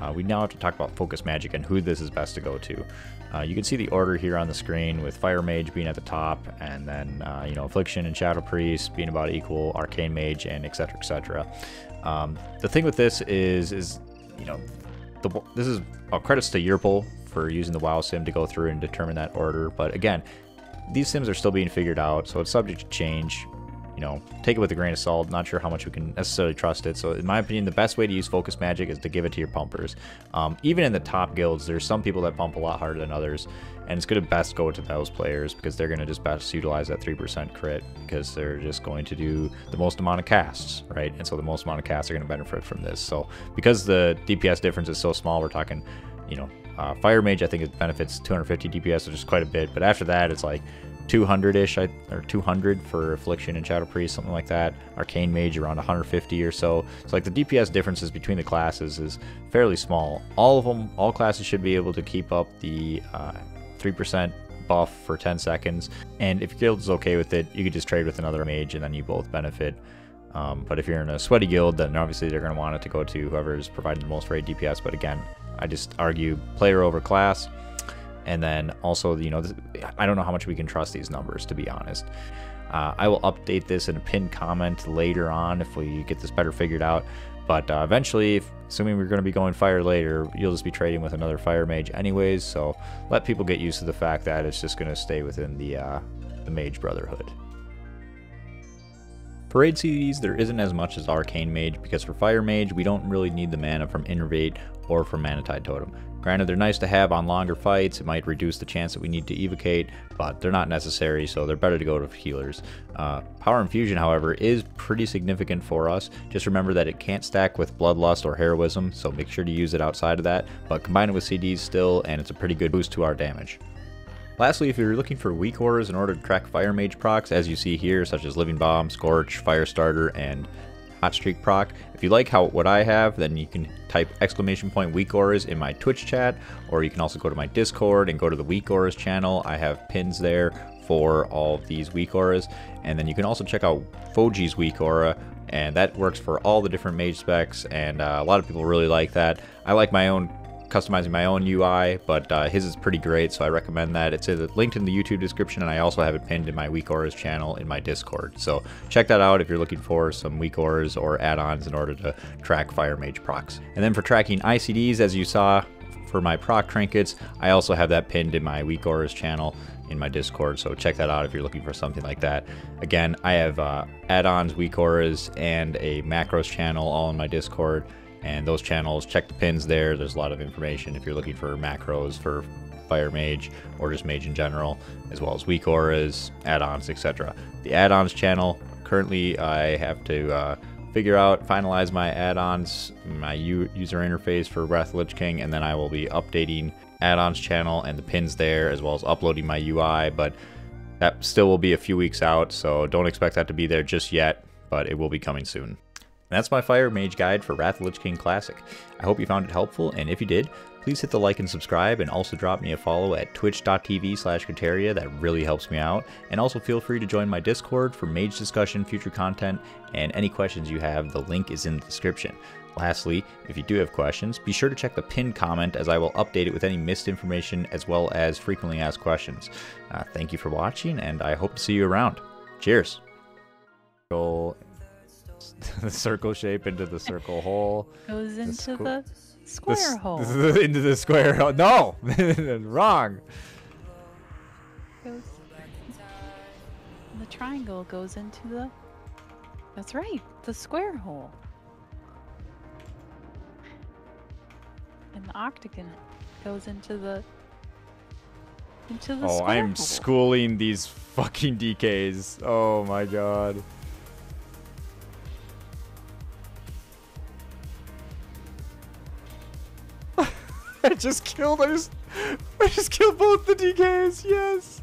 Uh, we now have to talk about Focus Magic and who this is best to go to. Uh, you can see the order here on the screen, with Fire Mage being at the top, and then uh, you know, Affliction and Shadow Priest being about equal, Arcane Mage, and et cetera et cetera. Um, the thing with this is, is you know, the, this is oh, credits to Yerpal for using the WoW sim to go through and determine that order. But again, these sims are still being figured out, so it's subject to change. You know, take it with a grain of salt. Not sure how much we can necessarily trust it. So in my opinion, the best way to use Focus Magic is to give it to your pumpers. Um, even in the top guilds, there's some people that pump a lot harder than others, and it's going to best go to those players, because they're going to just best utilize that three percent crit, because they're just going to do the most amount of casts, right? And so the most amount of casts are going to benefit from this. So because the D P S difference is so small, we're talking, you know, uh, Fire Mage, I think it benefits two hundred fifty D P S, which is quite a bit, but after that, it's like two hundred-ish, or two hundred for Affliction and Shadow Priest, something like that. Arcane Mage around one hundred fifty or so. So like the D P S differences between the classes is fairly small. All of them, all classes should be able to keep up the uh, three percent buff for ten seconds. And if your guild is okay with it, you could just trade with another mage, and then you both benefit. Um, but if you're in a sweaty guild, then obviously they're going to want it to go to whoever's providing the most raid D P S. But again, I just argue player over class. And then also, you know, this, I don't know how much we can trust these numbers, to be honest. Uh, I will update this in a pinned comment later on if we get this better figured out. But uh, eventually, if, assuming we're going to be going fire later, you'll just be trading with another fire mage anyways. So let people get used to the fact that it's just going to stay within the, uh, the mage brotherhood. For raid C Ds, there isn't as much as Arcane Mage, because for Fire Mage, we don't really need the mana from Innervate or from Manatide Totem. Granted, they're nice to have on longer fights, it might reduce the chance that we need to evocate, but they're not necessary, so they're better to go to healers. Uh, Power Infusion, however, is pretty significant for us. Just remember that it can't stack with Bloodlust or Heroism, so make sure to use it outside of that, but combine it with C Ds still, and it's a pretty good boost to our damage. Lastly, if you're looking for weak auras in order to track Fire Mage procs, as you see here, such as Living Bomb, Scorch, Firestarter, and Hot Streak proc, if you like how what I have, then you can type exclamation point weak auras in my Twitch chat, or you can also go to my Discord and go to the weak auras channel. I have pins there for all of these weak auras, and then you can also check out Foji's weak aura, and that works for all the different mage specs, and uh, a lot of people really like that. I like my own customizing my own U I, but uh, his is pretty great, so I recommend that. It's linked in the YouTube description, and I also have it pinned in my Weak Auras channel in my Discord. So check that out if you're looking for some Weak Auras or add-ons in order to track Fire Mage procs. And then for tracking I C Ds, as you saw for my proc trinkets, I also have that pinned in my Weak Auras channel in my Discord, so check that out if you're looking for something like that. Again, I have uh, add-ons, Weak Auras, and a macros channel all in my Discord. And those channels, check the pins there. There's a lot of information if you're looking for macros for Fire Mage or just Mage in general, as well as weak auras, add-ons, et cetera. The add-ons channel, currently I have to uh, figure out, finalize my add-ons, my u user interface for Wrath of the Lich King, and then I will be updating add-ons channel and the pins there, as well as uploading my U I, but that still will be a few weeks out, so don't expect that to be there just yet, but it will be coming soon. And that's my Fire Mage guide for Wrath of the Lich King Classic. I hope you found it helpful, and if you did, please hit the like and subscribe, and also drop me a follow at twitch dot t v slash Kateria, that really helps me out. And also feel free to join my Discord for mage discussion, future content, and any questions you have, the link is in the description. Lastly, if you do have questions, be sure to check the pinned comment, as I will update it with any missed information as well as frequently asked questions. Uh, thank you for watching, and I hope to see you around. Cheers! Go. The circle shape into the circle hole. Goes into the, squ the square the, hole. Into the square hole. No! Wrong! Goes, the triangle goes into the... That's right. The square hole. And the octagon goes into the... Into the oh, square I'm hole. Schooling these fucking D Ks. Oh my god. I just killed, I just, I just killed both the D Ks, yes!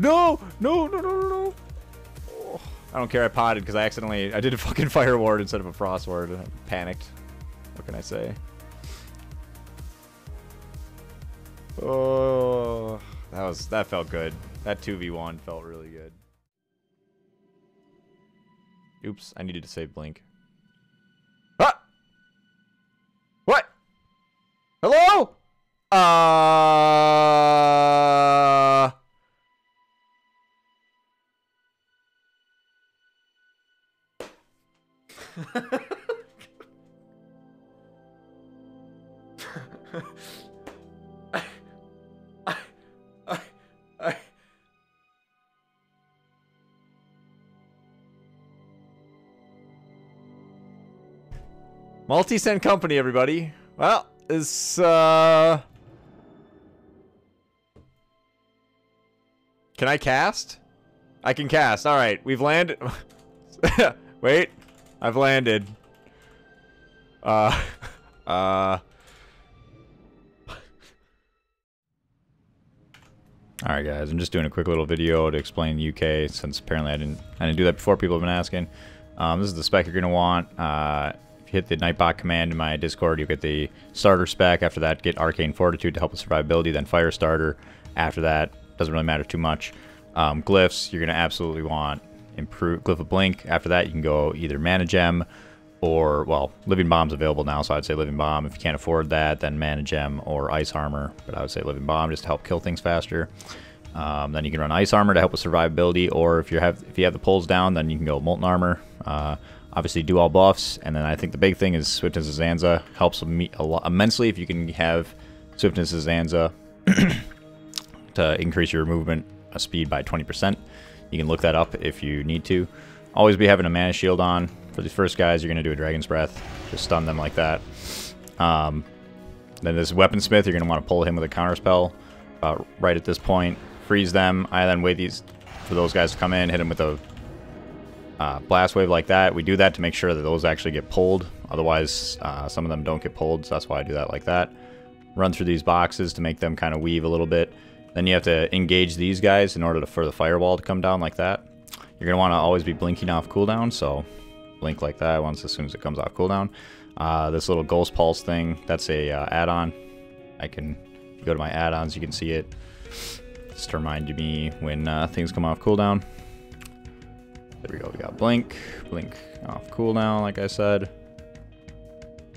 No, no, no, no, no, no. Oh, I don't care, I potted because I accidentally, I did a fucking fire ward instead of a frost ward. I panicked. What can I say? Oh, that was, that felt good. That two v one felt really good. Oops, I needed to save Blink. Hello? Uh... I, I, I, I... Multi-send company, everybody. Well... Is uh can I cast? I can cast. All right, we've landed. Wait, I've landed. Uh, uh. All right, guys, I'm just doing a quick little video to explain the U K, since apparently I didn't I didn't do that before. People have been asking. Um, this is the spec you're gonna want. Uh. Hit the Nightbot command in my Discord, you get the starter spec. After that, get Arcane Fortitude to help with survivability, then Firestarter. After that, doesn't really matter too much. Um, glyphs, you're going to absolutely want improve Glyph of Blink. After that, you can go either Mana Gem or, well, Living Bomb's available now, so I'd say Living Bomb. If you can't afford that, then Mana Gem or Ice Armor, but I would say Living Bomb just to help kill things faster. Um, then you can run Ice Armor to help with survivability, or if you have if you have the pulls down, then you can go Molten Armor. Uh, obviously, do all buffs, and then I think the big thing is Swiftness of Zanza helps immensely if you can have Swiftness of Zanza to increase your movement speed by twenty percent. You can look that up if you need to. Always be having a Mana Shield on. For these first guys, you're going to do a Dragon's Breath. Just stun them like that. Um, then this Weaponsmith, you're going to want to pull him with a Counterspell uh, right at this point. Freeze them. I then wait these for those guys to come in, hit them with a uh, Blast Wave like that. We do that to make sure that those actually get pulled. Otherwise, uh, some of them don't get pulled, so that's why I do that like that. Run through these boxes to make them kind of weave a little bit. Then you have to engage these guys in order to, for the Fireball to come down like that. You're going to want to always be blinking off cooldown, so blink like that once as soon as it comes off cooldown. Uh, this little Ghost Pulse thing, that's a uh, add-on. I can if you go to my add-ons, you can see it. Just to remind me when uh, things come off cooldown. There we go, we got Blink. Blink off cooldown, like I said.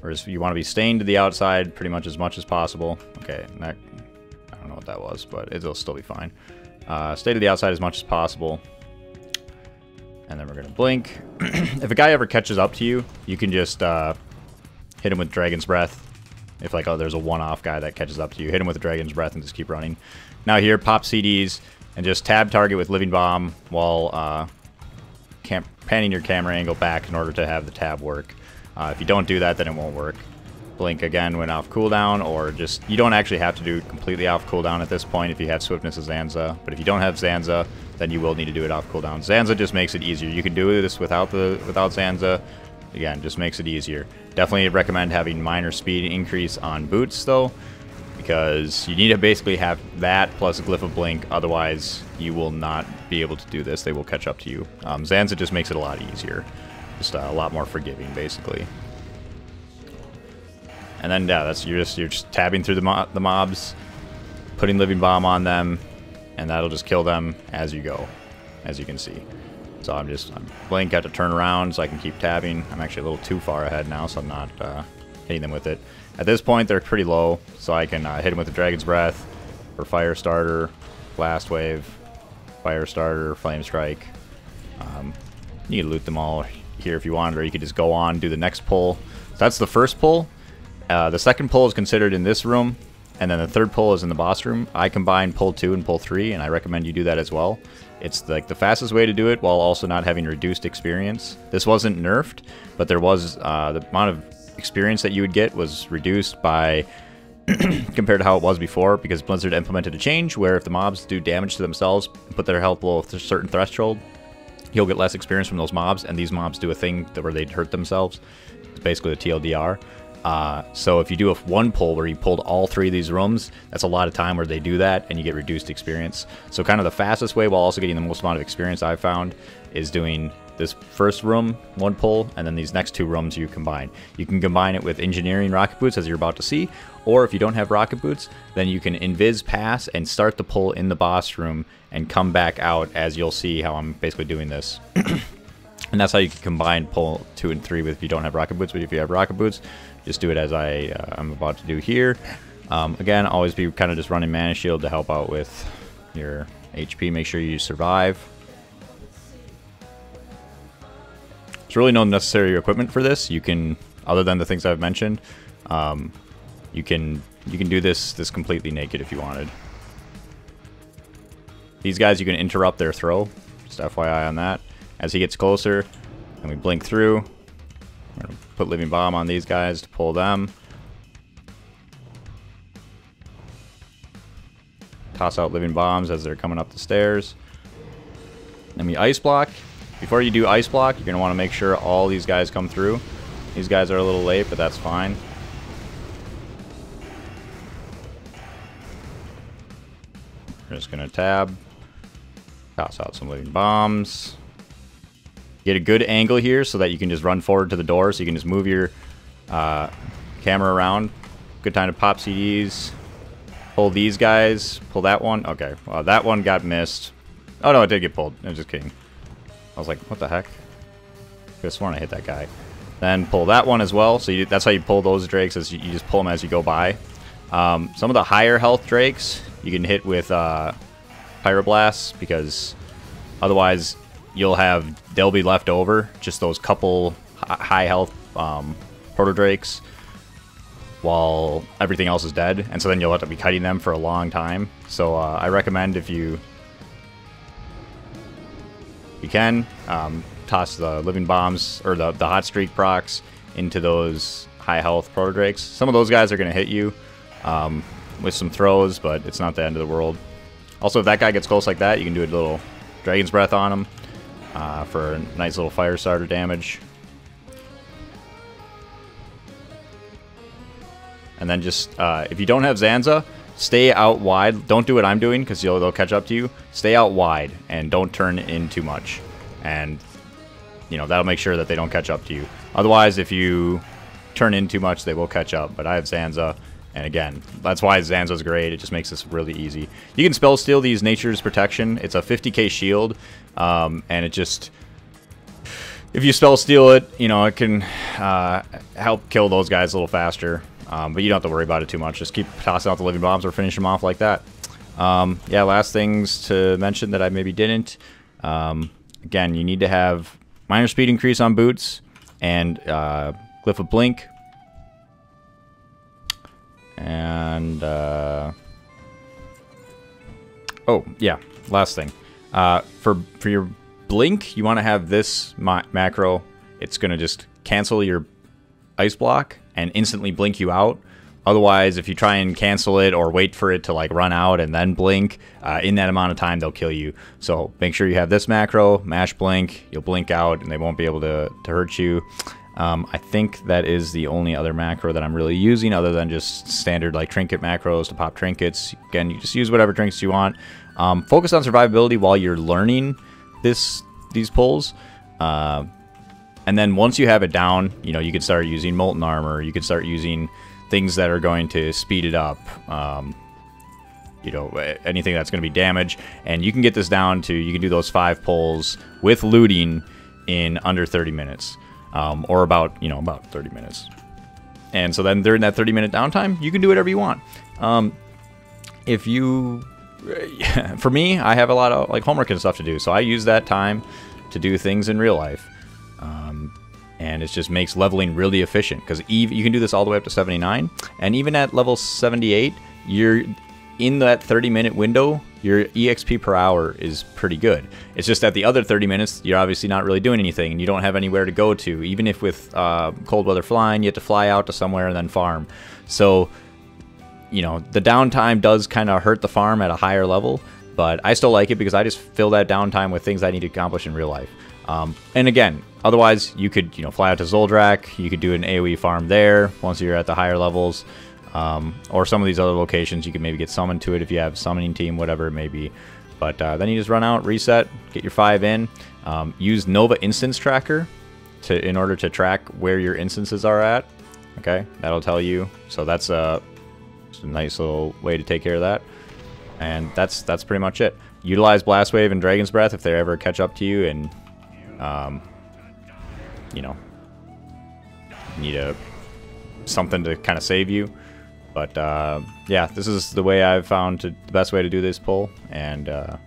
Or just, you want to be staying to the outside pretty much as much as possible. Okay, and that, I don't know what that was, but it'll still be fine. Uh, stay to the outside as much as possible. And then we're going to blink. If a guy ever catches up to you, you can just uh, hit him with Dragon's Breath. If, like, oh, there's a one-off guy that catches up to you, hit him with Dragon's Breath and just keep running. Now here, pop C Ds and just tab target with Living Bomb while uh, cam panning your camera angle back in order to have the tab work. Uh, if you don't do that, then it won't work. Blink again when off cooldown, or just, you don't actually have to do completely off cooldown at this point if you have Swiftness of Zanza, but if you don't have Zanza, then you will need to do it off cooldown. Zanza just makes it easier. You can do this without the without Zanza. Again, just makes it easier. Definitely recommend having minor speed increase on boots though, because you need to basically have that plus a Glyph of Blink, otherwise you will not be able to do this. They will catch up to you. Um, Zanza just makes it a lot easier. Just uh, a lot more forgiving basically. And then yeah, that's you're just you're just tabbing through the mo the mobs, putting Living Bomb on them, and that'll just kill them as you go, as you can see. So I'm just I'm Blink, had to turn around so I can keep tabbing. I'm actually a little too far ahead now, so I'm not uh, hitting them with it. At this point, they're pretty low, so I can uh, hit them with the Dragon's Breath, or Firestarter, Blast Wave, Firestarter, Flame Strike. Um, you can loot them all here if you want, or you could just go on do the next pull. So that's the first pull. Uh, the second pull is considered in this room, and then the third pull is in the boss room. I combine pull two and pull three, and I recommend you do that as well. It's like the fastest way to do it while also not having reduced experience. This wasn't nerfed, but there was uh, the amount of experience that you would get was reduced by compared to how it was before, because Blizzard implemented a change where if the mobs do damage to themselves, put their health below a certain threshold, you'll get less experience from those mobs, and these mobs do a thing where they hurt themselves. It's basically a T L D R. Uh, so if you do a one pull where you pulled all three of these rooms, that's a lot of time where they do that and you get reduced experience. So kind of the fastest way while also getting the most amount of experience I've found is doing this first room, one pull, and then these next two rooms you combine. You can combine it with engineering rocket boots as you're about to see, or if you don't have rocket boots, then you can invis pass and start the pull in the boss room and come back out, as you'll see how I'm basically doing this. And that's how you can combine pull two and three with if you don't have rocket boots, but if you have rocket boots, just do it as I, uh, I'm about to do here. Um, again, always be kind of just running Mana Shield to help out with your H P. Make sure you survive. There's really no necessary equipment for this. You can, other than the things I've mentioned, um, you can you can do this this completely naked if you wanted. These guys, you can interrupt their throw. Just F Y I on that. As he gets closer, and we blink through. We're gonna put Living Bomb on these guys to pull them. Toss out Living Bombs as they're coming up the stairs. Then we Ice Block. Before you do Ice Block, you're going to want to make sure all these guys come through. These guys are a little late, but that's fine. We're just going to tab. Toss out some Living Bombs. Get a good angle here so that you can just run forward to the door, so you can just move your uh, camera around. Good time to pop C Ds. Pull these guys. Pull that one. Okay. Well, that one got missed. Oh, no, it did get pulled. I'm just kidding. I was like, what the heck? I could have sworn I hit that guy. Then pull that one as well. So you, that's how you pull those drakes, is you, you just pull them as you go by. Um, some of the higher health drakes you can hit with uh, Pyroblast, because otherwise you'll have, they'll be left over, just those couple high health um, proto drakes, while everything else is dead, and so then you'll have to be cutting them for a long time. So uh, I recommend, if you you can, um, toss the living bombs or the, the hot streak procs into those high health proto drakes. Some of those guys are going to hit you um, with some throws, but it's not the end of the world. Also, if that guy gets close like that, you can do a little Dragon's Breath on him uh, for a nice little Firestarter damage. And then just, uh, if you don't have Zanza, stay out wide. Don't do what I'm doing, because they'll catch up to you. Stay out wide, and don't turn in too much. And, you know, that'll make sure that they don't catch up to you. Otherwise, if you turn in too much, they will catch up. But I have Zanza, and again, that's why Zanza's great. It just makes this really easy. You can Spell Steal these Nature's Protection. It's a fifty K shield, um, and it just... if you Spell Steal it, you know, it can uh, help kill those guys a little faster. Um, but you don't have to worry about it too much. Just keep tossing out the living bombs or finish them off like that. Um, yeah, last things to mention that I maybe didn't. Um, again, you need to have minor speed increase on boots and uh, Glyph of Blink. And, uh... oh, yeah, last thing. Uh, for, for your Blink, you want to have this ma macro. It's going to just cancel your Ice Block and instantly blink you out. Otherwise, if you try and cancel it or wait for it to like run out and then blink, uh, in that amount of time, they'll kill you. So make sure you have this macro, mash blink, you'll blink out and they won't be able to, to hurt you. Um, I think that is the only other macro that I'm really using, other than just standard like trinket macros to pop trinkets. Again, you just use whatever trinkets you want. Um, focus on survivability while you're learning this these pulls. Uh, And then once you have it down, you know, you can start using Molten Armor. You can start using things that are going to speed it up. Um, you know, anything that's going to be damage. And you can get this down to, you can do those five pulls with looting in under thirty minutes. Um, or about, you know, about thirty minutes. And so then during that thirty minute downtime, you can do whatever you want. Um, if you... For me, I have a lot of, like, homework and stuff to do. So I use that time to do things in real life. Um, and it just makes leveling really efficient, because you can do this all the way up to seventy-nine, and even at level seventy-eight, you're in that thirty minute window, your E X P per hour is pretty good. It's just that the other thirty minutes, you're obviously not really doing anything, and you don't have anywhere to go to. Even if with uh, cold weather flying, you have to fly out to somewhere and then farm. So, you know, the downtime does kind of hurt the farm at a higher level, but I still like it because I just fill that downtime with things I need to accomplish in real life. Um, and again, otherwise, you could, you know, fly out to Zoldrak, you could do an AoE farm there once you're at the higher levels, um, or some of these other locations, you could maybe get summoned to it if you have a summoning team, whatever it may be. But uh, then you just run out, reset, get your five in, um, use Nova Instance Tracker to in order to track where your instances are at, okay? That'll tell you, so that's a, a nice little way to take care of that. And that's, that's pretty much it. Utilize Blast Wave and Dragon's Breath if they ever catch up to you, and... Um, you know, need a something to kind of save you, but uh, yeah, this is the way I've found to, the best way to do this pull. And uh,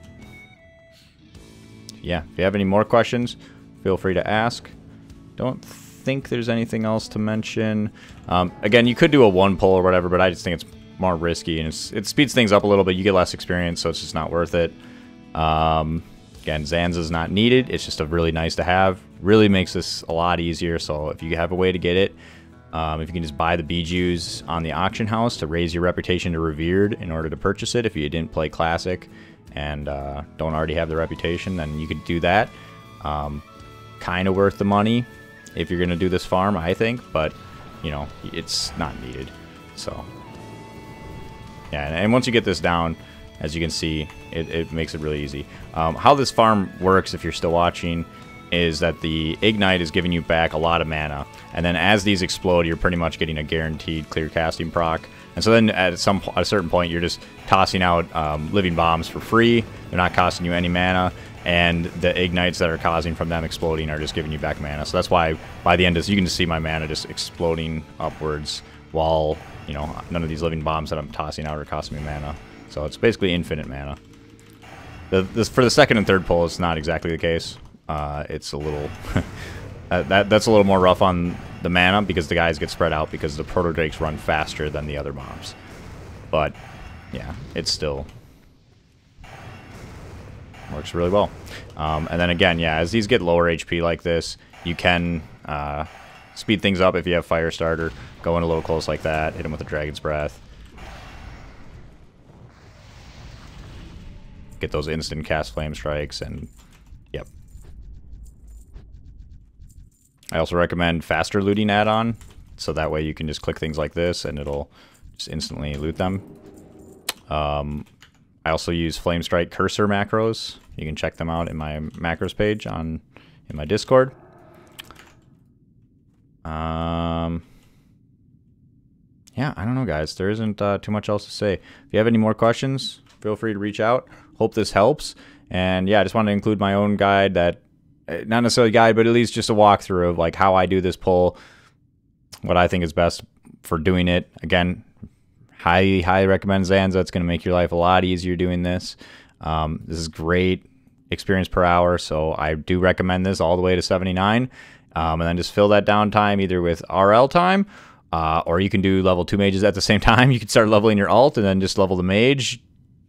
yeah, if you have any more questions, feel free to ask. Don't think there's anything else to mention. Um, again, you could do a one pull or whatever, but I just think it's more risky, and it's, it speeds things up a little bit. You get less experience, so it's just not worth it. Um, Again, Zanza's not needed. It's just a really nice to have. Really makes this a lot easier. So if you have a way to get it, um, if you can just buy the Bijus on the auction house to raise your reputation to revered in order to purchase it, if you didn't play Classic and uh, don't already have the reputation, then you could do that. Um, kind of worth the money if you're going to do this farm, I think. But, you know, it's not needed. So, yeah. And once you get this down, as you can see, it, it makes it really easy. Um, how this farm works, if you're still watching, is that the Ignite is giving you back a lot of mana. And then as these explode, you're pretty much getting a guaranteed clear casting proc. And so then at some at a certain point, you're just tossing out um, living bombs for free. They're not costing you any mana. and the ignites that are causing from them exploding are just giving you back mana. So that's why by the end is you can just see my mana just exploding upwards while, you know, none of these living bombs that I'm tossing out are costing me mana. So it's basically infinite mana. The, this, for the second and third pull, it's not exactly the case. Uh, it's a little... that, that That's a little more rough on the mana because the guys get spread out because the proto-drakes run faster than the other bombs. But, yeah, it's still... works really well. Um, and then again, yeah, as these get lower H P like this, you can uh, speed things up if you have Firestarter. Go in a little close like that, hit him with a Dragon's Breath. Get those instant cast Flame Strikes, and yep. I also recommend faster looting add-on, so that way you can just click things like this, and it'll just instantly loot them. Um, I also use Flame Strike cursor macros. You can check them out in my macros page on in my Discord. Um, yeah, I don't know, guys. There isn't uh, too much else to say. If you have any more questions, feel free to reach out. Hope this helps. And yeah, I just wanted to include my own guide that, not necessarily a guide, but at least just a walkthrough of like how I do this pull, what I think is best for doing it. Again, highly, highly recommend Zanza. It's going to make your life a lot easier doing this. Um, this is great experience per hour, so I do recommend this all the way to seventy-nine. Um, and then just fill that downtime either with R L time, uh, or you can do level two mages at the same time. You can start leveling your alt and then just level the mage,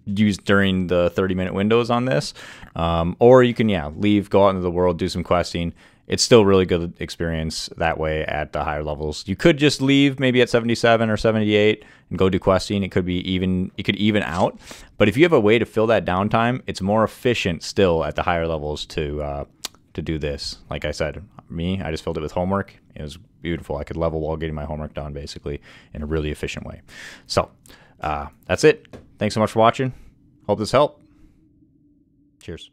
used during the thirty minute windows on this, um, or you can, yeah, leave, go out into the world, do some questing. It's still really good experience that way at the higher levels. You could just leave maybe at seventy-seven or seventy-eight and go do questing. It could be even, it could even out, but if you have a way to fill that downtime, it's more efficient still at the higher levels to uh, to do this. Like I said, me, I just filled it with homework. It was beautiful. I could level while getting my homework done basically in a really efficient way. So uh, that's it. Thanks so much for watching. Hope this helped. Cheers.